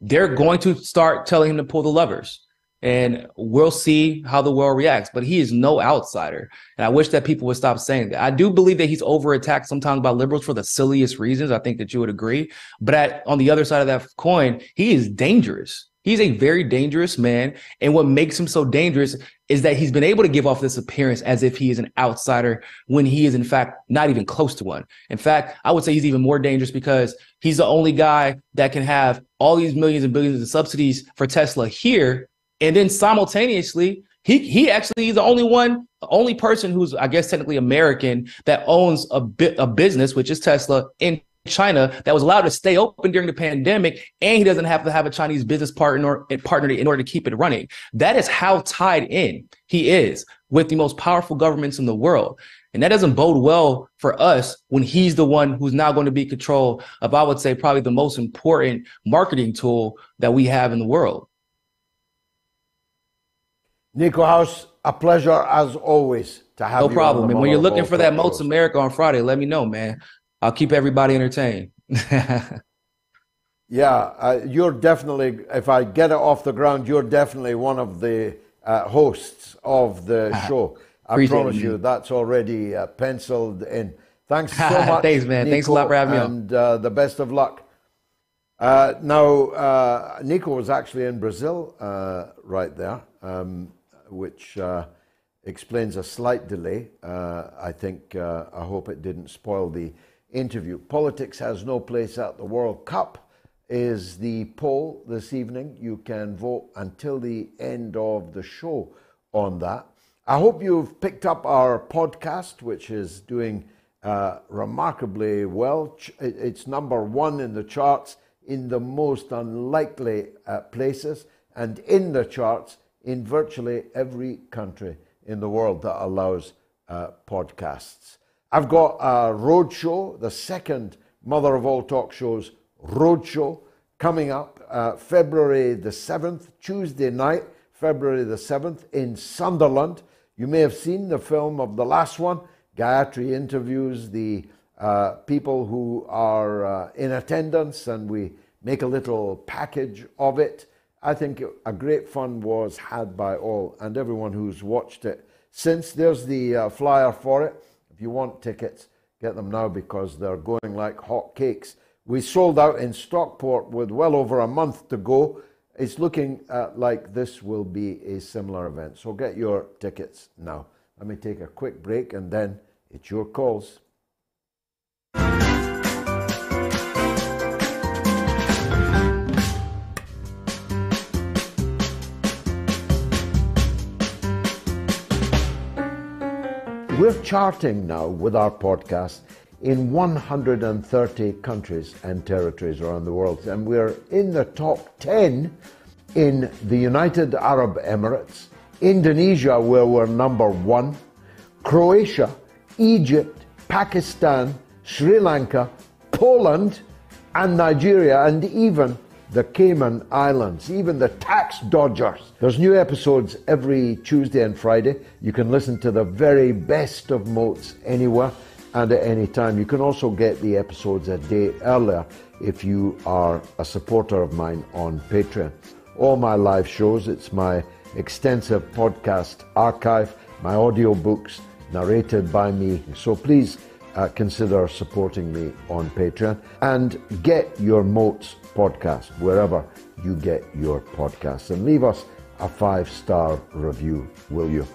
They're going to start telling him to pull the levers, and we'll see how the world reacts. But he is no outsider, and I wish that people would stop saying that. I do believe that he's over-attacked sometimes by liberals for the silliest reasons. I think that you would agree. But at, on the other side of that coin, he is dangerous. He's a very dangerous man, and what makes him so dangerous is that he's been able to give off this appearance as if he is an outsider when he is, in fact, not even close to one. In fact, I would say he's even more dangerous because he's the only guy that can have all these millions and billions of subsidies for Tesla here, and then simultaneously, he he actually is the only one, the only person who's, I guess, technically American that owns a bit a business, which is Tesla, in China, that was allowed to stay open during the pandemic, and he doesn't have to have a Chinese business partner partner in order to keep it running. That is how tied in he is with the most powerful governments in the world. And that doesn't bode well for us when he's the one who's now going to be in control of, I would say, probably the most important marketing tool that we have in the world. Nico House, a pleasure as always to have no you. No problem. And when you're looking for that Moats America on Friday, let me know, man. I'll keep everybody entertained. Yeah, uh, you're definitely, if I get it off the ground, you're definitely one of the uh, hosts of the show. I promise you, that's already uh, penciled in. Thanks so much. Thanks, man. Nico, thanks a lot for having me on. And uh, the best of luck. Uh, now, uh, Nico was actually in Brazil uh, right there, um, which... Uh, explains a slight delay. Uh, I think, uh, I hope it didn't spoil the interview. Politics has no place at the World Cup is the poll this evening. You can vote until the end of the show on that. I hope you've picked up our podcast, which is doing uh, remarkably well. It's number one in the charts in the most unlikely uh, places, and in the charts in virtually every country in the world that allows uh, podcasts. I've got a roadshow, the second mother of all talk shows roadshow, coming up uh, February the seventh, Tuesday night, February the seventh in Sunderland. You may have seen the film of the last one. Gayatri interviews the uh, people who are uh, in attendance, and we make a little package of it. I think a great fun was had by all and everyone who's watched it since. There's the uh, flyer for it. If you want tickets, get them now because they're going like hot cakes. We sold out in Stockport with well over a month to go. It's looking uh, like this will be a similar event. So get your tickets now. Let me take a quick break and then it's your calls. We're charting now with our podcast in one hundred thirty countries and territories around the world. And we're in the top ten in the United Arab Emirates, Indonesia, where we're number one, Croatia, Egypt, Pakistan, Sri Lanka, Poland, and Nigeria, and even the Cayman Islands, even the tax dodgers. There's new episodes every Tuesday and Friday. You can listen to the very best of Moats anywhere and at any time. You can also get the episodes a day earlier if you are a supporter of mine on Patreon. All my live shows, it's my extensive podcast archive, my audiobooks narrated by me. So please uh, consider supporting me on Patreon and get your Moats podcast wherever you get your podcasts, and leave us a five-star review, will you?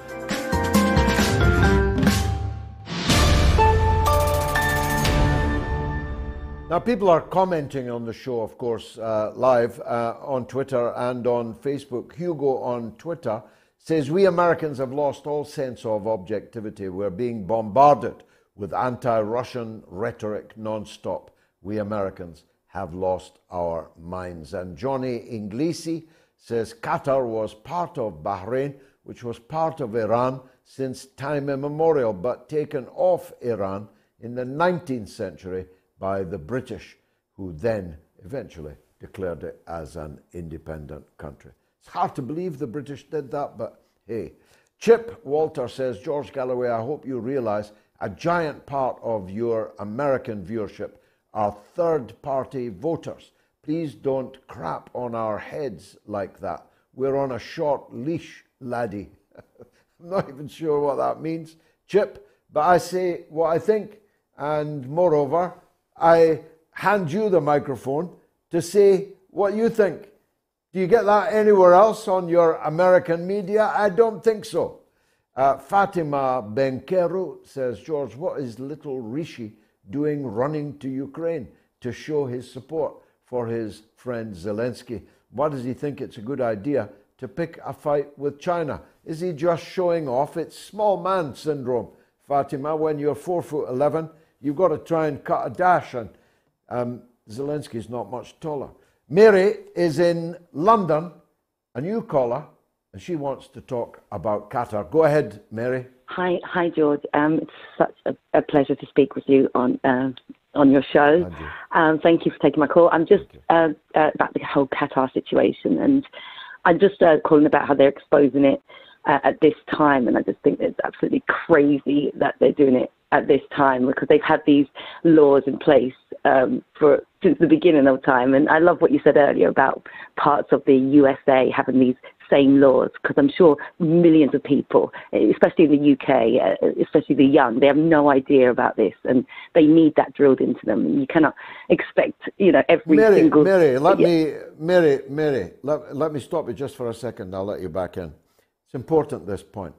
Now, people are commenting on the show, of course, uh, live uh, on Twitter and on Facebook. Hugo on Twitter says, we Americans have lost all sense of objectivity. We're being bombarded with anti-Russian rhetoric non-stop. We Americans have lost our minds. And Johnny Inglisi says Qatar was part of Bahrain, which was part of Iran since time immemorial, but taken off Iran in the nineteenth century by the British, who then eventually declared it as an independent country. It's hard to believe the British did that, but hey. Chip Walter says, George Galloway, I hope you realize a giant part of your American viewership are third-party voters. Please don't crap on our heads like that. We're on a short leash, laddie. I'm not even sure what that means, Chip, but I say what I think. And moreover, I hand you the microphone to say what you think. Do you get that anywhere else on your American media? I don't think so. Uh, Fatima Benkeru says, George, what is little Rishi doing running to Ukraine to show his support for his friend Zelensky? Why does he think it's a good idea to pick a fight with China? Is he just showing off? It's small man syndrome, Fatima. When you're four foot eleven, you've got to try and cut a dash, and um, Zelensky's not much taller. Mary is in London, a new caller, and she wants to talk about Qatar. Go ahead, Mary. Hi, hi, George. Um, it's such a, a pleasure to speak with you on uh, on your show. Thank you. Um, thank you for taking my call. I'm just uh, uh, about the whole Qatar situation, and I'm just uh, calling about how they're exposing it uh, at this time, and I just think it's absolutely crazy that they're doing it at this time, because they've had these laws in place um, for since the beginning of time. And I love what you said earlier about parts of the U S A having these same laws, because I'm sure millions of people, especially in the U K, especially the young, they have no idea about this, and they need that drilled into them. And you cannot expect, you know, every Mary, single... Mary, let yeah. me, Mary, Mary, let, let me stop you just for a second. I'll let you back in. It's important, this point.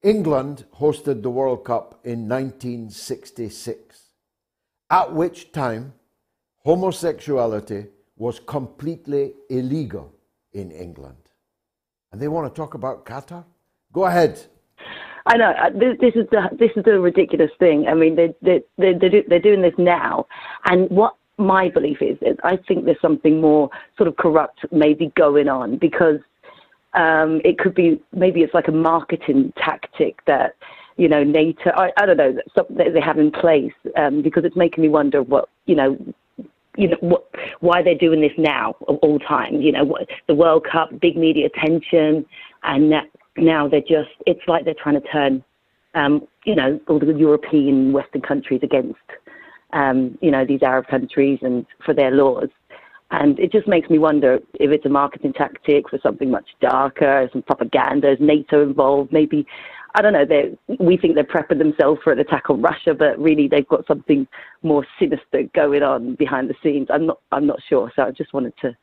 England hosted the World Cup in nineteen sixty-six, at which time homosexuality was completely illegal in England. And they want to talk about Qatar? Go ahead. I know, this, this is the this is the ridiculous thing. I mean, they they they they're doing this now, and what my belief is, is I think there's something more sort of corrupt maybe going on, because um, it could be maybe it's like a marketing tactic that, you know, NATO, I, I don't know, that something that they have in place, um, because it's making me wonder what, you know. You know what, why they're doing this now of all time? You know, what, the World Cup, big media attention, and that now they're just—it's like they're trying to turn, um, you know, all the European Western countries against, um, you know, these Arab countries and for their laws. And it just makes me wonder if it's a marketing tactic for something much darker, some propaganda. Is NATO involved? Maybe, I don't know. They we think they're prepping themselves for an attack on Russia, but really they've got something more sinister going on behind the scenes. I'm not. I'm not sure. So I just wanted to.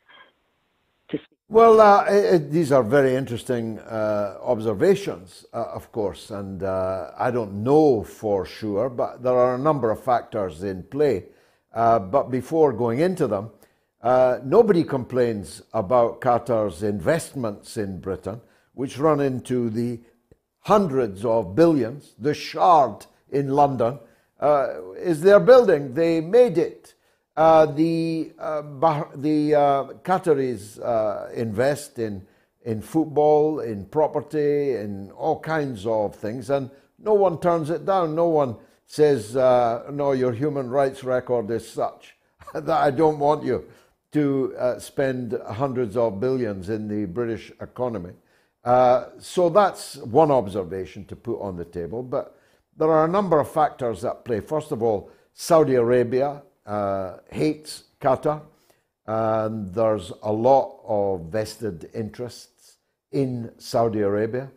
to... Well, uh, it, these are very interesting uh, observations, uh, of course, and uh, I don't know for sure, but there are a number of factors in play. Uh, but before going into them. Uh, nobody complains about Qatar's investments in Britain, which run into the hundreds of billions. The Shard in London uh, is their building. They made it. Uh, the uh, the uh, Qataris uh, invest in, in football, in property, in all kinds of things, and no one turns it down. No one says, uh, no, your human rights record is such that I don't want you to uh, spend hundreds of billions in the British economy. Uh, so that's one observation to put on the table, but there are a number of factors at play. First of all, Saudi Arabia uh, hates Qatar, and there's a lot of vested interests in Saudi Arabia.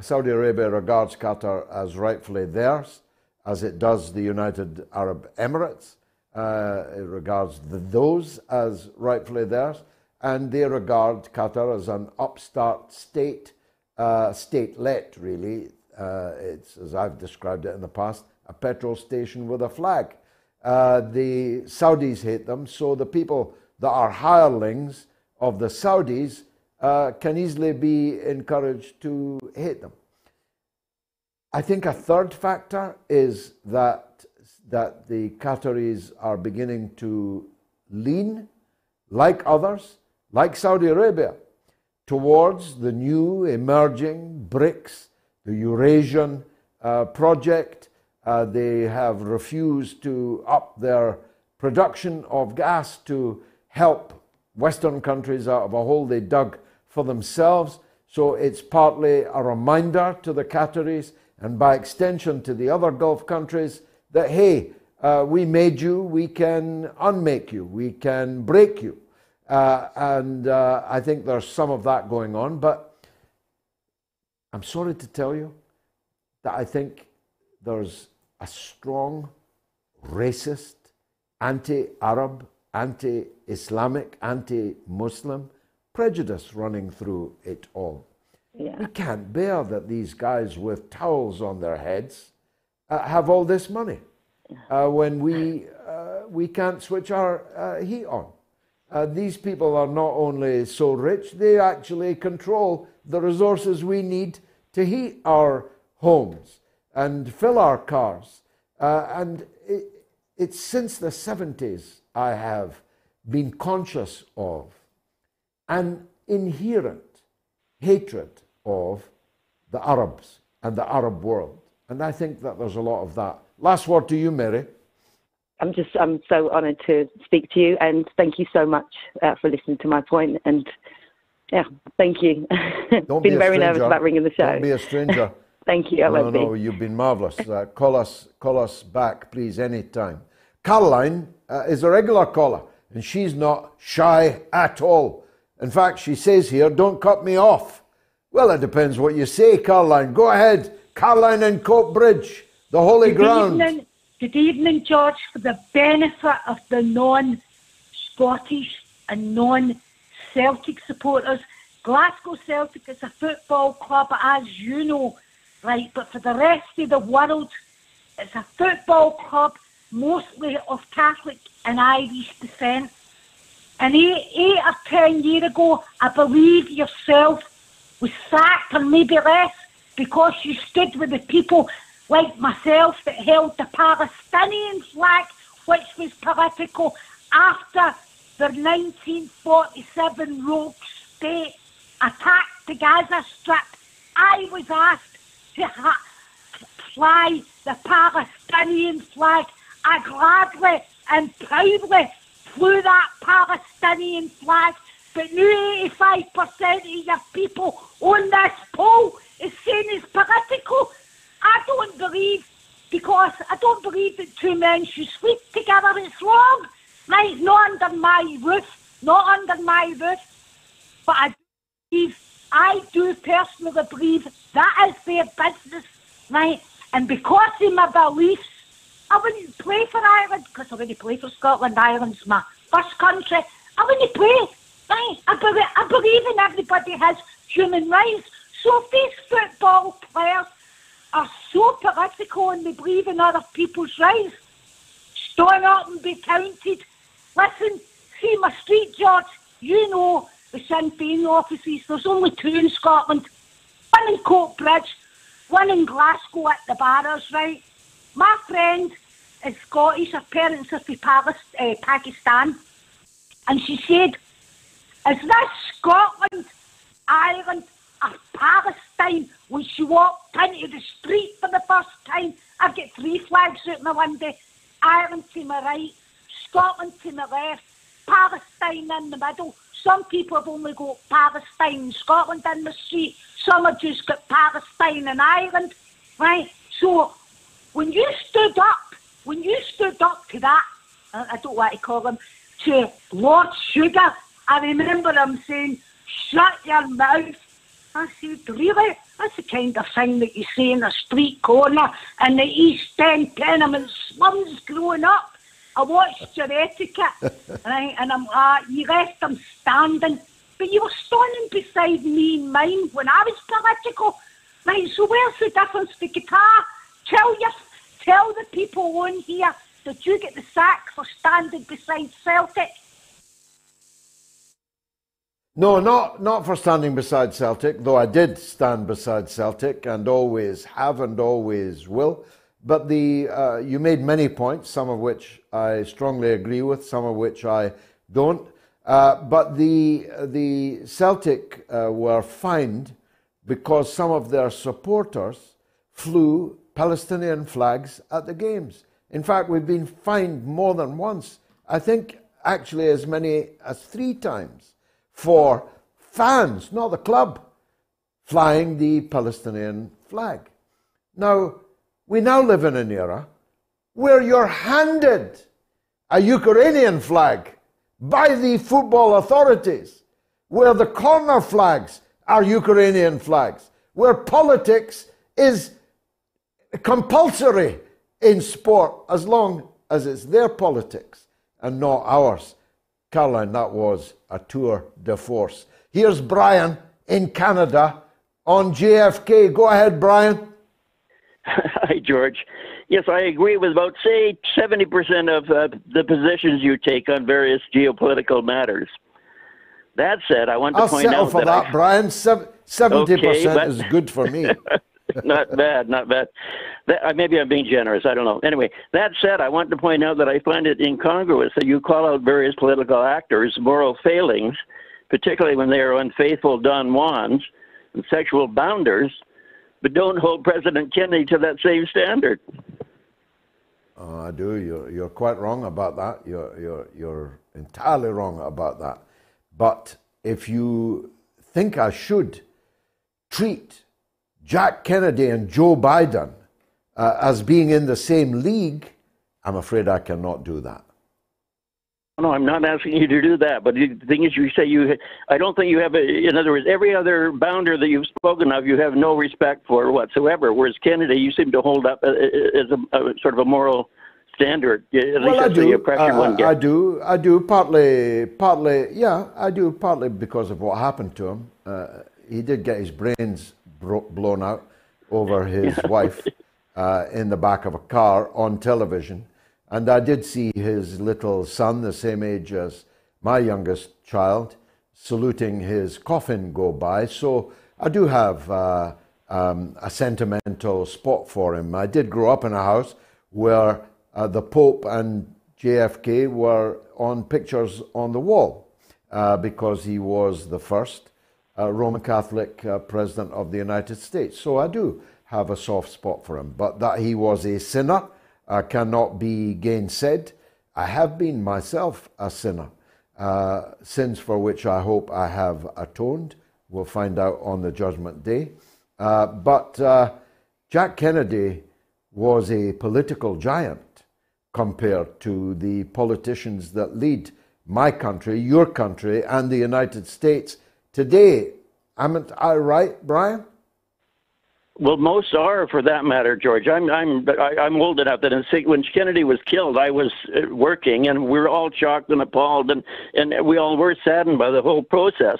Saudi Arabia regards Qatar as rightfully theirs, as it does the United Arab Emirates. Uh, it regards the, those as rightfully theirs, and they regard Qatar as an upstart state, uh, state-let, really. Uh, it's, as I've described it in the past, a petrol station with a flag. Uh, the Saudis hate them, so the people that are hirelings of the Saudis uh, can easily be encouraged to hate them. I think a third factor is that that the Qataris are beginning to lean, like others, like Saudi Arabia, towards the new emerging BRICS, the Eurasian uh, project. Uh, they have refused to up their production of gas to help Western countries out of a hole they dug for themselves. So it's partly a reminder to the Qataris, and by extension to the other Gulf countries, that, hey, uh, we made you, we can unmake you, we can break you. Uh, and uh, I think there's some of that going on. But I'm sorry to tell you that I think there's a strong racist, anti-Arab, anti-Islamic, anti-Muslim prejudice running through it all. Yeah. We can't bear that these guys with towels on their heads uh, have all this money uh, when we, uh, we can't switch our uh, heat on. Uh, these people are not only so rich, they actually control the resources we need to heat our homes and fill our cars. Uh, and it, it's since the seventies I have been conscious of an inherent hatred of the Arabs and the Arab world. And I think that there's a lot of that. Last word to you, Mary. I'm just, I'm so honoured to speak to you, and thank you so much uh, for listening to my point. And yeah, thank you. Don't been be very stranger. nervous about ringing the show. Don't be a stranger. Thank you. I no, won't no, be. You've been marvellous. Uh, call us, call us back, please, any time. Caroline uh, is a regular caller, and she's not shy at all. In fact, she says here, "Don't cut me off." Well, it depends what you say, Caroline. Go ahead, Caroline in Coat Bridge, the holy Good ground. Evening. Good evening, George. For the benefit of the non-Scottish and non-Celtic supporters, Glasgow Celtic is a football club, as you know, right? But for the rest of the world, it's a football club mostly of Catholic and Irish descent. And eight, eight or ten years ago, I believe yourself was sacked, or maybe less, because you stood with the people like myself that held the Palestinian flag, which was political, after the nineteen forty-seven rogue state attacked the Gaza Strip. I was asked to ha- fly the Palestinian flag. I gladly and proudly flew that Palestinian flag, but now eighty-five percent of your people on this poll is saying it's political. I don't believe, because I don't believe that two men should sleep together. It's wrong. Right? Not under my roof. Not under my roof. But I believe, I do personally believe that is their business, right? And because of my beliefs, I wouldn't play for Ireland, because I already play for Scotland. Ireland's my first country. I wouldn't play, right? I believe, I believe in everybody has human rights. So if these football players are so political and they believe in other people's rights, stand up and be counted. Listen, see my street, George, you know the Sinn Féin offices, there's only two in Scotland, one in Coat Bridge, one in Glasgow at the Barrows, right? My friend is Scottish, her parents are from Pakistan, and she said, is this Scotland, Ireland, or Palestine? When she walked into the street for the first time, I've got three flags out my window. Ireland to my right, Scotland to my left, Palestine in the middle. Some people have only got Palestine and Scotland in the street. Some have just got Palestine and Ireland, right? So when you stood up, when you stood up to that, I don't want to call him, to Lord Sugar, I remember him saying, shut your mouth. I said, really? That's the kind of thing that you see in a street corner in the East End tenement slums growing up. I watched your etiquette, right? And I'm like, uh, you left them standing. But you were standing beside me and mine when I was political. Right, so where's the difference to Qatar? Tell, your, tell the people on here that you get the sack for standing beside Celtic. No, not, not for standing beside Celtic, though I did stand beside Celtic and always have and always will. But the uh, you made many points, some of which I strongly agree with, some of which I don't. Uh, but the, the Celtic uh, were fined because some of their supporters flew Palestinian flags at the games. In fact, we've been fined more than once. I think actually as many as three times. For fans, not the club, flying the Palestinian flag. Now, we now live in an era where you're handed a Ukrainian flag by the football authorities, where the corner flags are Ukrainian flags, where politics is compulsory in sport as long as it's their politics and not ours. Caroline, that was a tour de force. Here's Brian in Canada on J F K. Go ahead, Brian. Hi, George. Yes, I agree with about, say, seventy percent of uh, the positions you take on various geopolitical matters. That said, I want to I'll point out for that, that I... Brian. seventy percent okay, but... is good for me. Not bad, not bad. That, uh, maybe I'm being generous. I don't know. Anyway, that said, I want to point out that I find it incongruous that you call out various political actors' moral failings, particularly when they are unfaithful Don Juans and sexual bounders, but don't hold President Kennedy to that same standard. Oh, I do. You're, you're quite wrong about that. You're, you're, you're entirely wrong about that. But if you think I should treat Jack Kennedy and Joe Biden uh, as being in the same league, I'm afraid I cannot do that. No, I'm not asking you to do that. But the thing is, you say you, I don't think you have, a, in other words, every other bounder that you've spoken of, you have no respect for whatsoever. Whereas Kennedy, you seem to hold up as a, a sort of a moral standard. At well, least I do. I, one I, I do. I do. Partly, partly, yeah, I do. Partly because of what happened to him. Uh, he did get his brains blown out over his wife uh, in the back of a car on television. And I did see his little son, the same age as my youngest child, saluting his coffin go by. So I do have uh, um, a sentimental spot for him. I did grow up in a house where uh, the Pope and J F K were on pictures on the wall uh, because he was the first uh, Roman Catholic uh, president of the United States. So I do have a soft spot for him. But that he was a sinner Uh, cannot be gainsaid. I have been myself a sinner, uh, sins for which I hope I have atoned. We'll find out on the Judgment Day. Uh, but uh, Jack Kennedy was a political giant compared to the politicians that lead my country, your country, and the United States today. Haven't I right, Brian? Well, most are, for that matter, George. I'm I'm I'm old enough that when Kennedy was killed, I was working, and we were all shocked and appalled, and and we all were saddened by the whole process.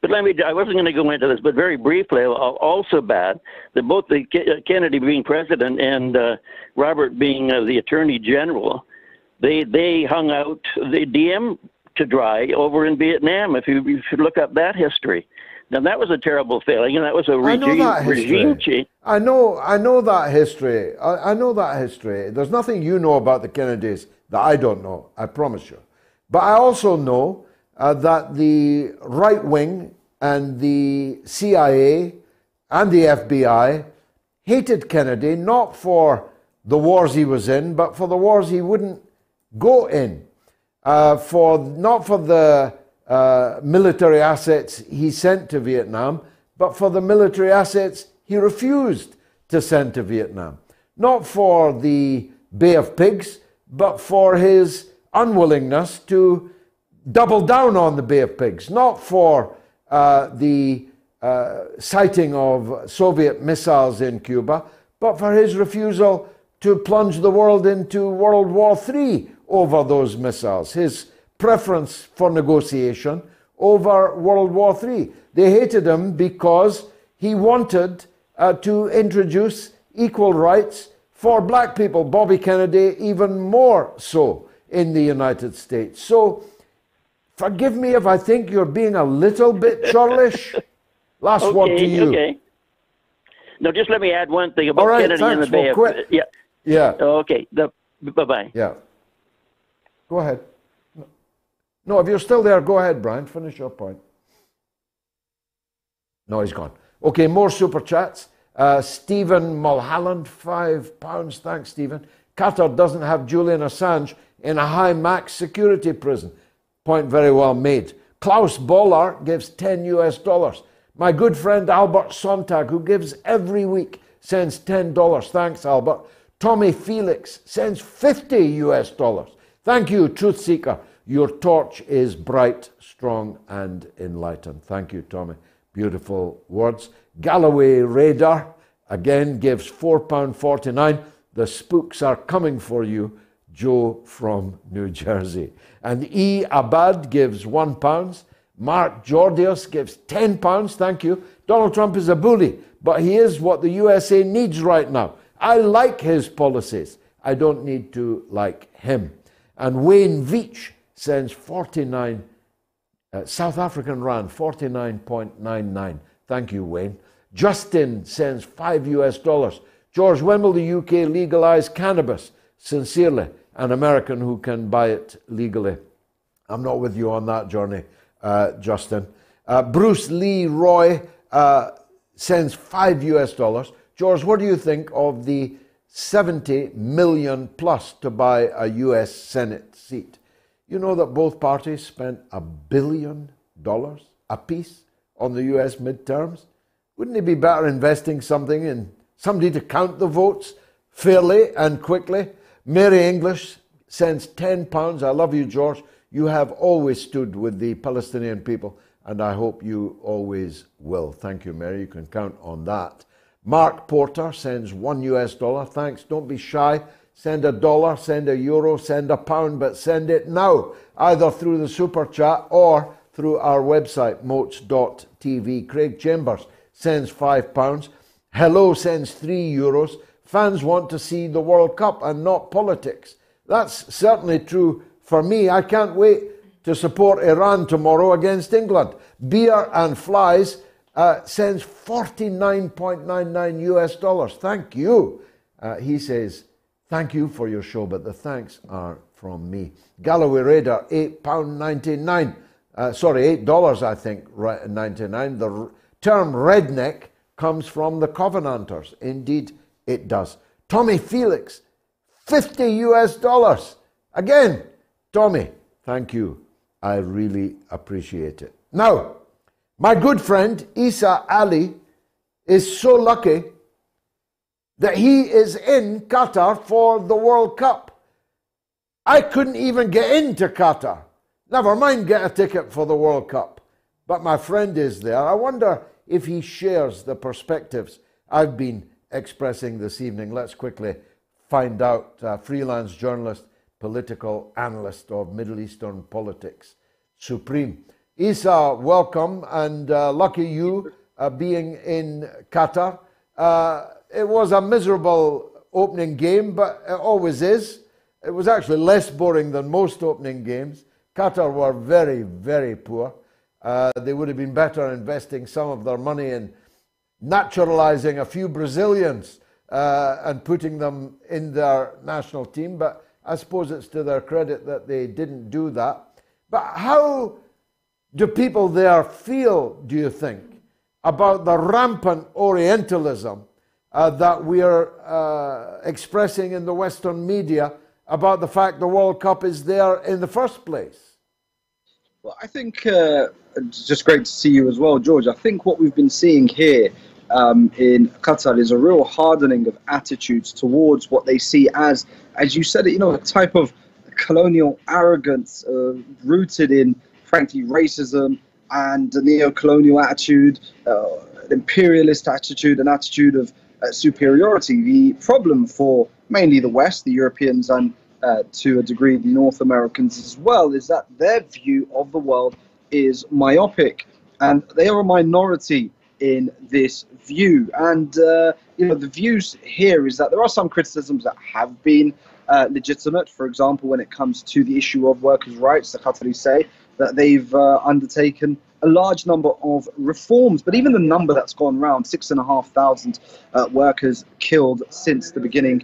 But let me, I wasn't going to go into this, but very briefly, I'll also bat that both the Kennedy being president and uh, Robert being uh, the attorney general, they they hung out the D M to dry over in Vietnam. If you, you should look up that history. Now, that was a terrible failing, and that was a regime, I regime change. I know, I know that history. I, I know that history. There's nothing you know about the Kennedys that I don't know, I promise you. But I also know uh, that the right wing and the C I A and the F B I hated Kennedy, not for the wars he was in, but for the wars he wouldn't go in, uh, for not for the... Uh, military assets he sent to Vietnam, but for the military assets he refused to send to Vietnam. Not for the Bay of Pigs, but for his unwillingness to double down on the Bay of Pigs. Not for uh, the uh, sighting of Soviet missiles in Cuba, but for his refusal to plunge the world into World War Three over those missiles. His preference for negotiation over World War Three. They hated him because he wanted uh, to introduce equal rights for black people, Bobby Kennedy even more so in the United States. So forgive me if I think you're being a little bit churlish. Last okay, word to you. Okay. No, just let me add one thing about right, Kennedy and the Bay of Pigs. Yeah. Yeah. Okay. Bye-bye. Yeah. Go ahead. No, if you're still there, go ahead, Brian. Finish your point. No, he's gone. Okay, more super chats. Uh, Stephen Mulholland, five pounds. Thanks, Stephen. Qatar doesn't have Julian Assange in a high max security prison. Point very well made. Klaus Bollar gives ten U S dollars. My good friend Albert Sontag, who gives every week, sends ten dollars. Thanks, Albert. Tommy Felix sends fifty U S dollars. Thank you, Truth Seeker. Your torch is bright, strong, and enlightened. Thank you, Tommy. Beautiful words. Galloway Radar, again, gives four pounds forty-nine. The spooks are coming for you, Joe from New Jersey. And E. Abad gives one pound. Mark Jordius gives ten pounds. Thank you. Donald Trump is a bully, but he is what the U S A needs right now. I like his policies. I don't need to like him. And Wayne Veach sends forty-nine, uh, South African Rand, forty-nine point nine nine. Thank you, Wayne. Justin sends five U S dollars. George, when will the U K legalize cannabis? Sincerely, an American who can buy it legally. I'm not with you on that journey, uh, Justin. Uh, Bruce Lee Roy uh, sends five U S dollars. George, what do you think of the seventy million plus to buy a U S Senate seat? You know that both parties spent a billion dollars apiece on the U S midterms? Wouldn't it be better investing something in somebody to count the votes fairly and quickly? Mary English sends ten pounds. I love you, George. You have always stood with the Palestinian people, and I hope you always will. Thank you, Mary. You can count on that. Mark Porter sends one U S dollar. Thanks. Don't be shy. Send a dollar, send a euro, send a pound, but send it now, either through the super chat or through our website, motes dot T V. Craig Chambers sends five pounds. Hello sends three euros. Fans want to see the World Cup and not politics. That's certainly true for me. I can't wait to support Iran tomorrow against England. Beer and Flies uh, sends forty-nine point nine nine U S dollars. Thank you. Uh, he says, thank you for your show, but the thanks are from me. Galloway Radar, eight pounds ninety-nine. Uh, sorry, eight dollars, I think, right, ninety-nine. The term redneck comes from the Covenanters. Indeed, it does. Tommy Felix, fifty U S dollars. Again, Tommy, thank you. I really appreciate it. Now, my good friend Isa Ali is so lucky that he is in Qatar for the World Cup. I couldn't even get into Qatar. Never mind get a ticket for the World Cup. But my friend is there. I wonder if he shares the perspectives I've been expressing this evening. Let's quickly find out. Uh, freelance journalist, political analyst of Middle Eastern politics, Supreme. Isa, welcome, and uh, lucky you uh, being in Qatar. Uh, it was a miserable opening game, but it always is. It was actually less boring than most opening games. Qatar were very, very poor. Uh, they would have been better investing some of their money in naturalizing a few Brazilians uh, and putting them in their national team, but I suppose it's to their credit that they didn't do that. But how do people there feel, do you think, about the rampant Orientalism uh, that we are uh, expressing in the Western media about the fact the World Cup is there in the first place? Well, I think uh, it's just great to see you as well, George. I think what we've been seeing here Um, in Qatar is a real hardening of attitudes towards what they see as, as you said it, you know, a type of colonial arrogance uh, rooted in, frankly, racism and a neo-colonial attitude, uh, an imperialist attitude, an attitude of uh, superiority. The problem for mainly the West, the Europeans, and uh, to a degree the North Americans as well, is that their view of the world is myopic, and they are a minority in this view. And uh, you know, the views here is that there are some criticisms that have been uh, legitimate. For example, when it comes to the issue of workers' rights, the Qataris say that they've uh, undertaken a large number of reforms, but even the number that's gone round, six and a half thousand uh, workers killed since the beginning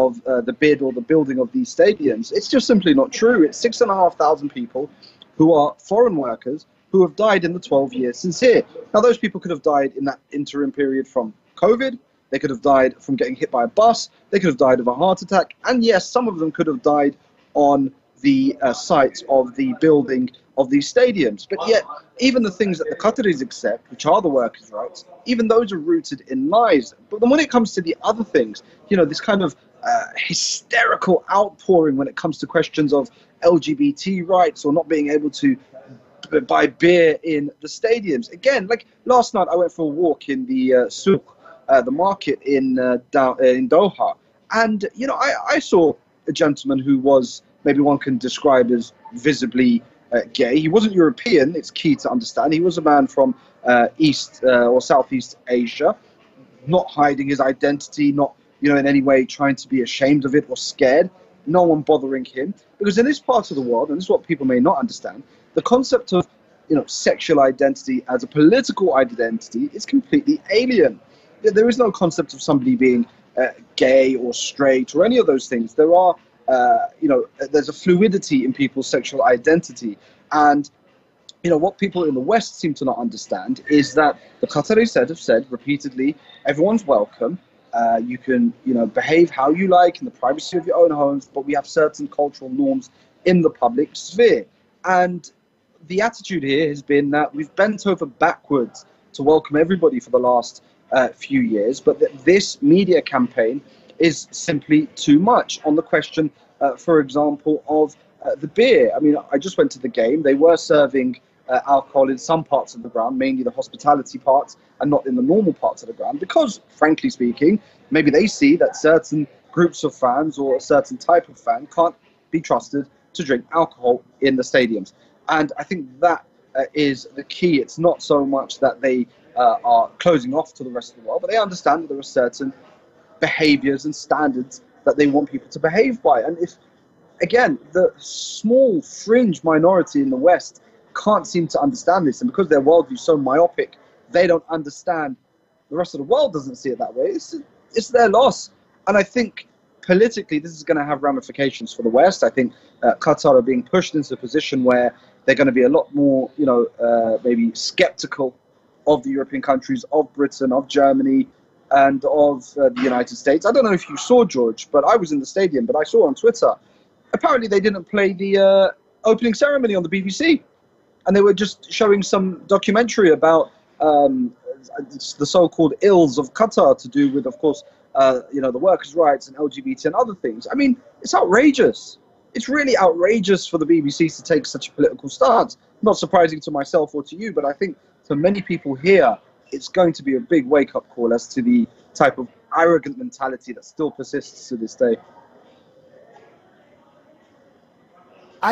of uh, the bid or the building of these stadiums, it's just simply not true. It's six and a half thousand people who are foreign workers who have died in the twelve years since here. Now, those people could have died in that interim period from COVID, they could have died from getting hit by a bus, they could have died of a heart attack, and yes, some of them could have died on the uh, sites of the building of these stadiums. But yet, even the things that the Qataris accept, which are the workers' rights, even those are rooted in lies. But then when it comes to the other things, you know, this kind of uh, hysterical outpouring when it comes to questions of L G B T rights or not being able to buy beer in the stadiums. Again, like last night, I went for a walk in the uh, souk, uh, the market in uh, down, uh, in Doha, and you know, I, I saw a gentleman who was maybe one can describe as visibly uh, gay. He wasn't European. It's key to understand. He was a man from uh, East uh, or Southeast Asia, not hiding his identity, not you know in any way trying to be ashamed of it or scared. No one bothering him, because in this part of the world, and this is what people may not understand, the concept of you know sexual identity as a political identity is completely alien. There is no concept of somebody being uh, gay or straight or any of those things. There are uh, you know there's a fluidity in people's sexual identity, and you know what people in the West seem to not understand is that the Qataris have said repeatedly, everyone's welcome. Uh, you can, you know, behave how you like in the privacy of your own homes, but we have certain cultural norms in the public sphere. And the attitude here has been that we've bent over backwards to welcome everybody for the last uh, few years, but that this media campaign is simply too much. On the question, uh, for example, of uh, the beer. I mean, I just went to the game. They were serving uh, alcohol in some parts of the ground, mainly the hospitality parts, and not in the normal parts of the ground, because, frankly speaking, maybe they see that certain groups of fans or a certain type of fan can't be trusted to drink alcohol in the stadiums. And I think that uh, is the key. It's not so much that they uh, are closing off to the rest of the world, but they understand that there are certain behaviors and standards that they want people to behave by. And if, again, the small fringe minority in the West can't seem to understand this, and because their worldview is so myopic, they don't understand, the rest of the world doesn't see it that way, it's, it's their loss. And I think politically this is going to have ramifications for the West. I think uh, Qatar are being pushed into a position where they're going to be a lot more, you know, uh, maybe skeptical of the European countries, of Britain, of Germany, and of uh, the United States. I don't know if you saw, George, but I was in the stadium, but I saw on Twitter, apparently they didn't play the uh, opening ceremony on the B B C. And they were just showing some documentary about Um, the so-called ills of Qatar, to do with, of course, uh, you know, the workers' rights and L G B T and other things. I mean, it's outrageous. It's really outrageous for the B B C to take such a political stance. Not surprising to myself or to you, but I think for many people here, it's going to be a big wake-up call as to the type of arrogant mentality that still persists to this day.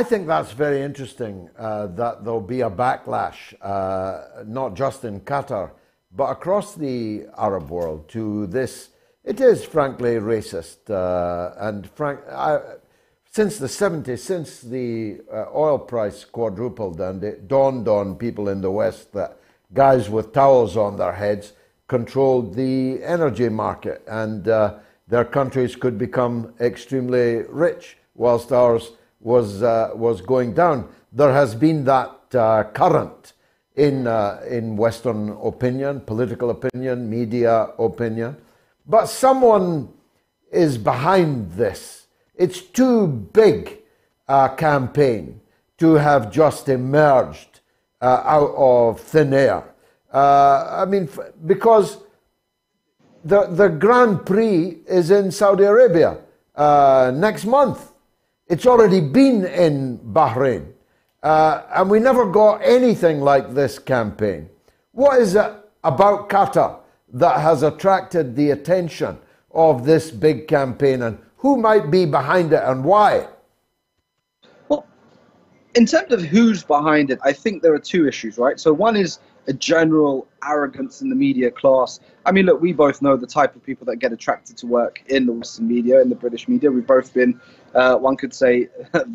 I think that's very interesting, uh, that there'll be a backlash, uh, not just in Qatar, but across the Arab world to this. It is frankly racist, uh, and frank, I, since the seventies, since the uh, oil price quadrupled and it dawned on people in the West that guys with towels on their heads controlled the energy market, and uh, their countries could become extremely rich whilst ours was uh, was going down. There has been that uh, current in uh, in Western opinion, political opinion, media opinion, but someone is behind this. It's too big a campaign to have just emerged uh, out of thin air. Uh, I mean, because the the Grand Prix is in Saudi Arabia uh, next month. It's already been in Bahrain, uh, and we never got anything like this campaign. What is it about Qatar that has attracted the attention of this big campaign, and who might be behind it and why? Well, in terms of who's behind it, I think there are two issues, right? So one is a general arrogance in the media class. I mean, look, we both know the type of people that get attracted to work in the Western media, in the British media. We've both been, uh, one could say,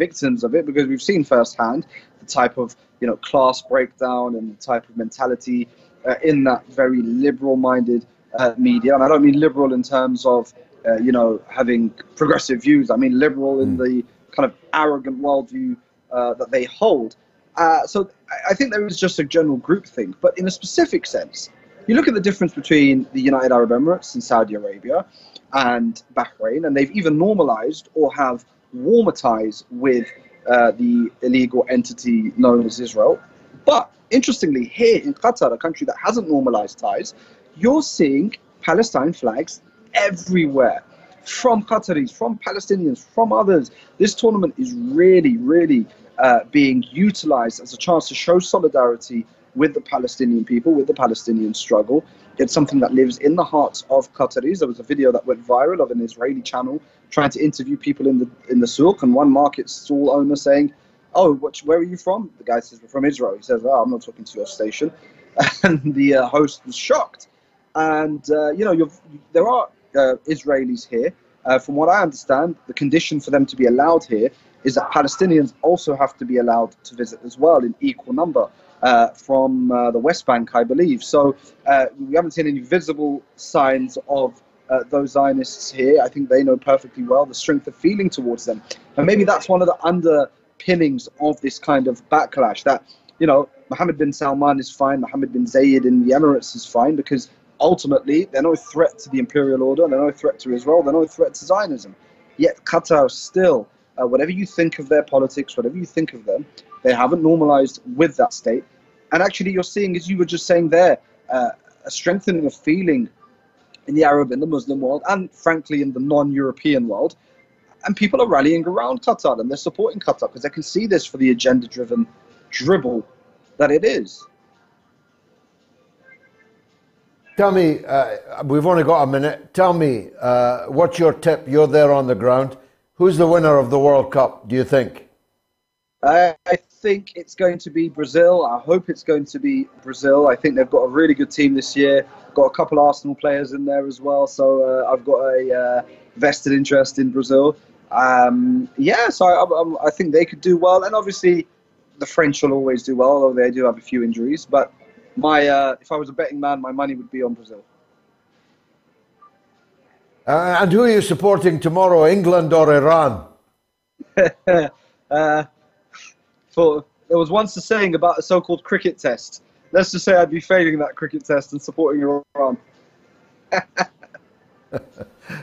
victims of it, because we've seen firsthand the type of, you know, class breakdown and the type of mentality uh, in that very liberal-minded uh, media. And I don't mean liberal in terms of, uh, you know, having progressive views. I mean liberal in the kind of arrogant worldview uh, that they hold. Uh, so I think there is just a general groupthink, but in a specific sense, you look at the difference between the United Arab Emirates and Saudi Arabia and Bahrain, and they've even normalized or have warmer ties with uh, the illegal entity known as Israel. But interestingly, here in Qatar, a country that hasn't normalized ties, you're seeing Palestine flags everywhere. from Qataris, from Palestinians, from others. This tournament is really, really uh, being utilized as a chance to show solidarity with the Palestinian people, with the Palestinian struggle. It's something that lives in the hearts of Qataris. There was a video that went viral of an Israeli channel trying to interview people in the in the souk, and one market stall owner saying, "Oh, what, where are you from?" The guy says, "We're from Israel." He says, "Oh, I'm not talking to your station." And the uh, host was shocked. And uh, you know, you've, there are uh, Israelis here. Uh, from what I understand, the condition for them to be allowed here is that Palestinians also have to be allowed to visit as well in equal number. Uh, from uh, the West Bank, I believe. So uh, we haven't seen any visible signs of uh, those Zionists here. I think they know perfectly well the strength of feeling towards them. And maybe that's one of the underpinnings of this kind of backlash, that, you know, Mohammed bin Salman is fine, Mohammed bin Zayed in the Emirates is fine, because ultimately they're no threat to the imperial order, they're no threat to Israel, they're no threat to Zionism. Yet Qatar still, uh, whatever you think of their politics, whatever you think of them, they haven't normalized with that state. And actually, you're seeing, as you were just saying there, uh, a strengthening of feeling in the Arab and the Muslim world, and frankly, in the non-European world. And people are rallying around Qatar, and they're supporting Qatar because they can see this for the agenda-driven dribble that it is. Tell me, uh, we've only got a minute. Tell me, uh, what's your tip? You're there on the ground. Who's the winner of the World Cup, do you think? I think it's going to be Brazil. I hope it's going to be Brazil. I think they've got a really good team this year. Got a couple Arsenal players in there as well, so uh, I've got a uh, vested interest in Brazil. Um, yeah, so I, I, I think they could do well, and obviously the French will always do well, although they do have a few injuries. But my, uh, if I was a betting man, my money would be on Brazil. Uh, and who are you supporting tomorrow, England or Iran? uh, For, there was once a saying about a so-called cricket test. Let's just say I'd be failing that cricket test and supporting Iran.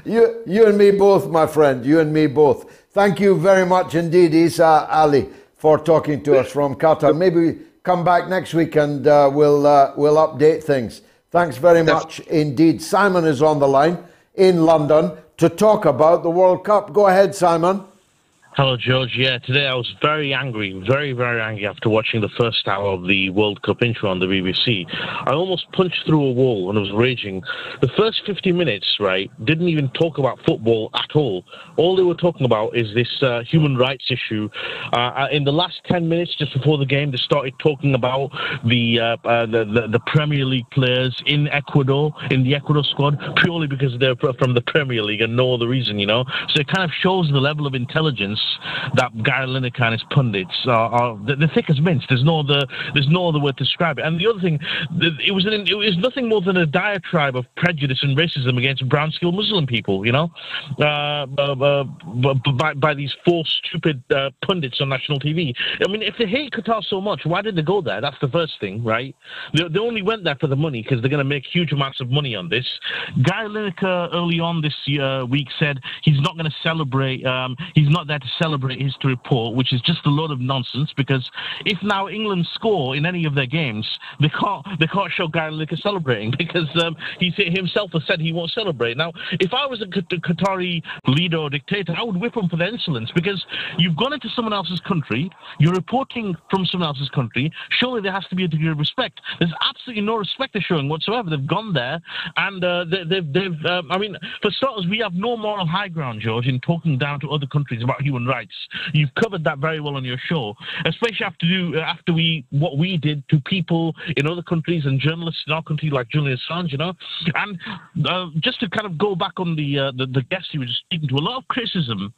you, you and me both, my friend. You and me both. Thank you very much indeed, Issa Ali, for talking to us from Qatar. Maybe come back next week and uh, we'll uh, we'll update things. Thanks very much indeed. Simon is on the line in London to talk about the World Cup. Go ahead, Simon. Hello, George. Yeah, today I was very angry, very, very angry after watching the first hour of the World Cup intro on the B B C. I almost punched through a wall and I was raging. The first fifty minutes, right, didn't even talk about football at all. All they were talking about is this uh, human rights issue. Uh, in the last ten minutes, just before the game, they started talking about the, uh, uh, the, the the Premier League players in Ecuador, in the Ecuador squad, purely because they're from the Premier League and no other reason, you know. So it kind of shows the level of intelligence that Gary Lineker and his pundits are, are the, the thick as mints. There's no other, there's no other word to describe it. And the other thing, it was, an, it was nothing more than a diatribe of prejudice and racism against brown-skinned Muslim people, you know, uh, uh, by, by these four stupid uh, pundits on national T V. I mean, if they hate Qatar so much, why did they go there? That's the first thing, right? They, they only went there for the money because they're going to make huge amounts of money on this. Gary Lineker early on this uh, week said he's not going to celebrate, um, he's not there to celebrate his report, which is just a load of nonsense, because if now England score in any of their games, they can't they can't show Gary Lineker celebrating, because um, he himself has said he won't celebrate. Now, if I was a Qatari leader or dictator, I would whip him for their insolence, because you've gone into someone else's country, you're reporting from someone else's country, surely there has to be a degree of respect. There's absolutely no respect they're showing whatsoever. They've gone there, and uh, they, they've, they've um, I mean, for starters, we have no moral high ground, George, in talking down to other countries about human rights. You've covered that very well on your show, especially after do after we what we did to people in other countries and journalists in our country like Julian Assange, you know. And uh, just to kind of go back on the, uh, the the guest you were just speaking to, a lot of criticism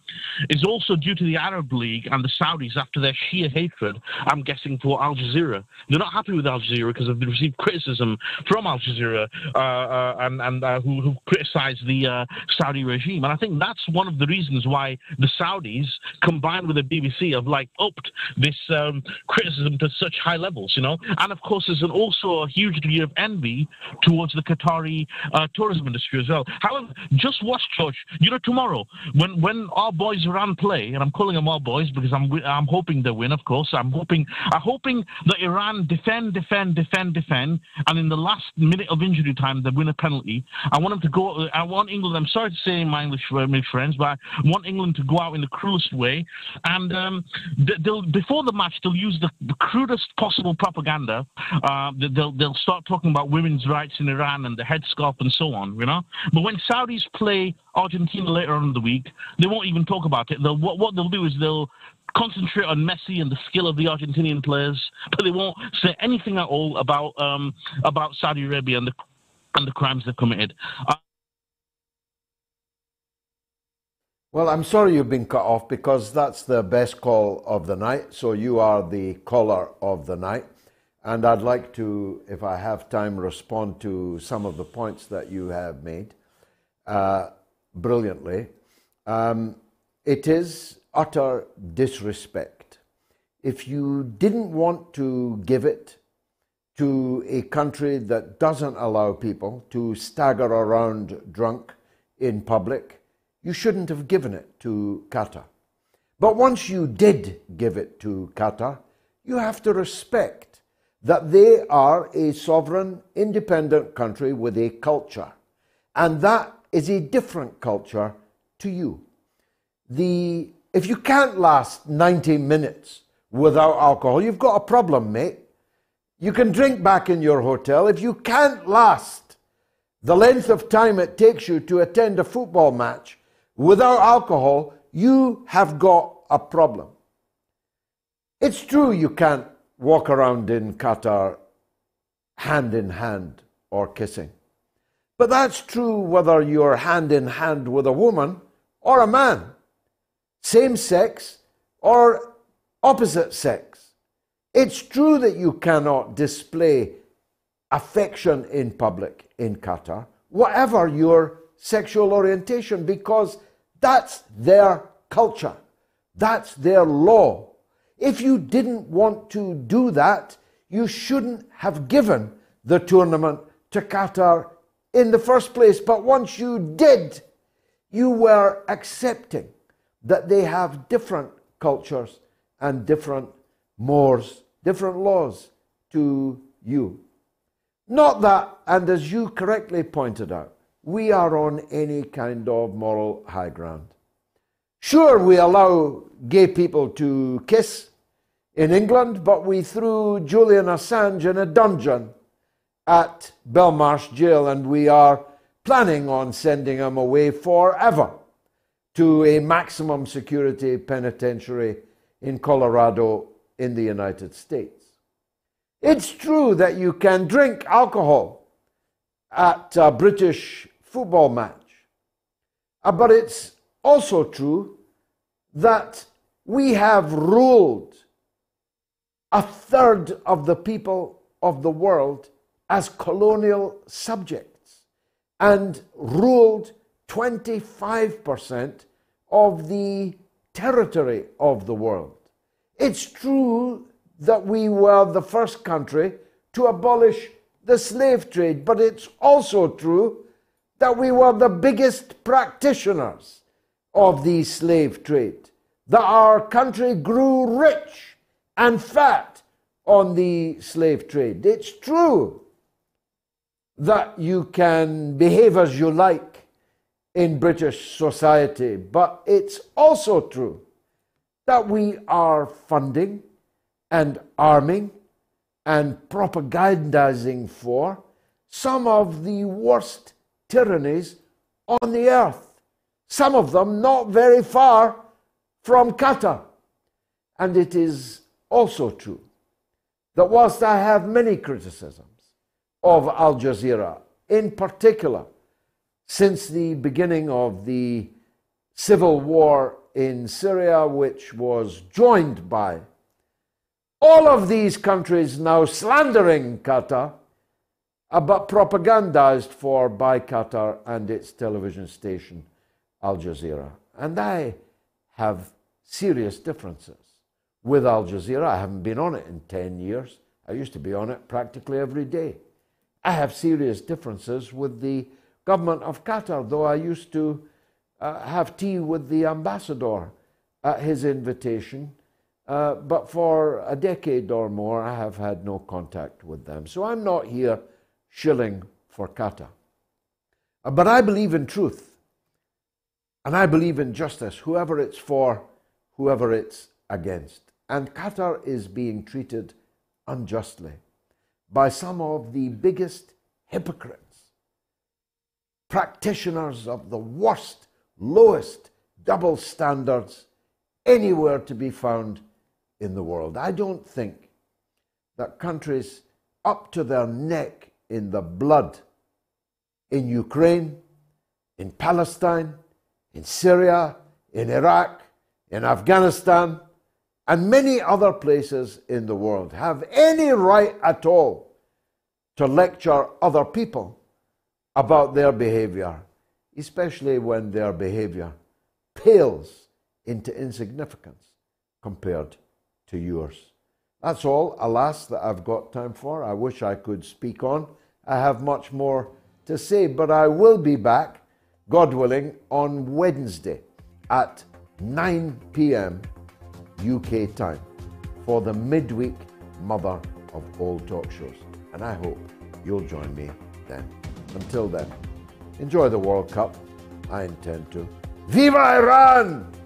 is also due to the Arab League and the Saudis after their sheer hatred, I'm guessing, for Al Jazeera. They're not happy with Al Jazeera because they've received criticism from Al Jazeera uh, uh, and and uh, who who criticised the uh, Saudi regime, and I think that's one of the reasons why the Saudis combined with the B B C have like upped this um, criticism to such high levels, you know. And of course, there's an also a huge degree of envy towards the Qatari uh, tourism industry as well. However, just watch, George. You know, tomorrow when when our boys Iran play, and I'm calling them our boys because I'm I'm hoping they win. Of course, I'm hoping I'm hoping that Iran defend, defend, defend, defend, and in the last minute of injury time they win a penalty. I want them to go. I want England. I'm sorry to say, my English my friends, but I want England to go out in the cruelest way, and um, they'll, before the match they'll use the crudest possible propaganda. Uh, they'll they'll start talking about women's rights in Iran and the headscarf and so on, you know. But when Saudis play Argentina later on in the week, they won't even talk about it. They'll, what, what they'll do is they'll concentrate on Messi and the skill of the Argentinian players, but they won't say anything at all about um, about Saudi Arabia and the and the crimes they've committed. Uh, Well, I'm sorry you've been cut off because that's the best call of the night. So you are the caller of the night. And I'd like to, if I have time, respond to some of the points that you have made uh, brilliantly. Um, it is utter disrespect. If you didn't want to give it to a country that doesn't allow people to stagger around drunk in public, you shouldn't have given it to Qatar. But once you did give it to Qatar, you have to respect that they are a sovereign, independent country with a culture. And that is a different culture to you. The, if you can't last ninety minutes without alcohol, you've got a problem, mate. You can drink back in your hotel. If you can't last the length of time it takes you to attend a football match, without alcohol, you have got a problem. It's true you can't walk around in Qatar hand in hand or kissing. But that's true whether you're hand in hand with a woman or a man, same sex or opposite sex. It's true that you cannot display affection in public in Qatar, whatever your sexual orientation, because that's their culture. That's their law. If you didn't want to do that, you shouldn't have given the tournament to Qatar in the first place. But once you did, you were accepting that they have different cultures and different mores, different laws to you. Not that, and as you correctly pointed out, we are on any kind of moral high ground. Sure, we allow gay people to kiss in England, but we threw Julian Assange in a dungeon at Belmarsh Jail, and we are planning on sending him away forever to a maximum security penitentiary in Colorado in the United States. It's true that you can drink alcohol at a British football match. Uh, but it's also true that we have ruled a third of the people of the world as colonial subjects and ruled twenty-five percent of the territory of the world. It's true that we were the first country to abolish the slave trade, but it's also true that we were the biggest practitioners of the slave trade, that our country grew rich and fat on the slave trade. It's true that you can behave as you like in British society, but it's also true that we are funding and arming and propagandizing for some of the worst tyrannies on the earth, some of them not very far from Qatar. And it is also true that whilst I have many criticisms of Al Jazeera, in particular since the beginning of the civil war in Syria, which was joined by all of these countries now slandering Qatar, but propagandized for by Qatar and its television station, Al Jazeera. And I have serious differences. With Al Jazeera, I haven't been on it in ten years. I used to be on it practically every day. I have serious differences with the government of Qatar, though I used to uh, have tea with the ambassador at his invitation. Uh, but for a decade or more, I have had no contact with them. So I'm not here shilling for Qatar. But I believe in truth, and I believe in justice, whoever it's for, whoever it's against. And Qatar is being treated unjustly by some of the biggest hypocrites, practitioners of the worst, lowest double standards anywhere to be found in the world. I don't think that countries up to their neck in the blood in Ukraine, in Palestine, in Syria, in Iraq, in Afghanistan, and many other places in the world, have any right at all to lecture other people about their behavior, especially when their behavior pales into insignificance compared to yours. That's all, alas, that I've got time for. I wish I could speak on. I have much more to say, but I will be back, God willing, on Wednesday at nine p m U K time for the midweek mother of all talk shows. And I hope you'll join me then. Until then, enjoy the World Cup. I intend to. Viva Iran!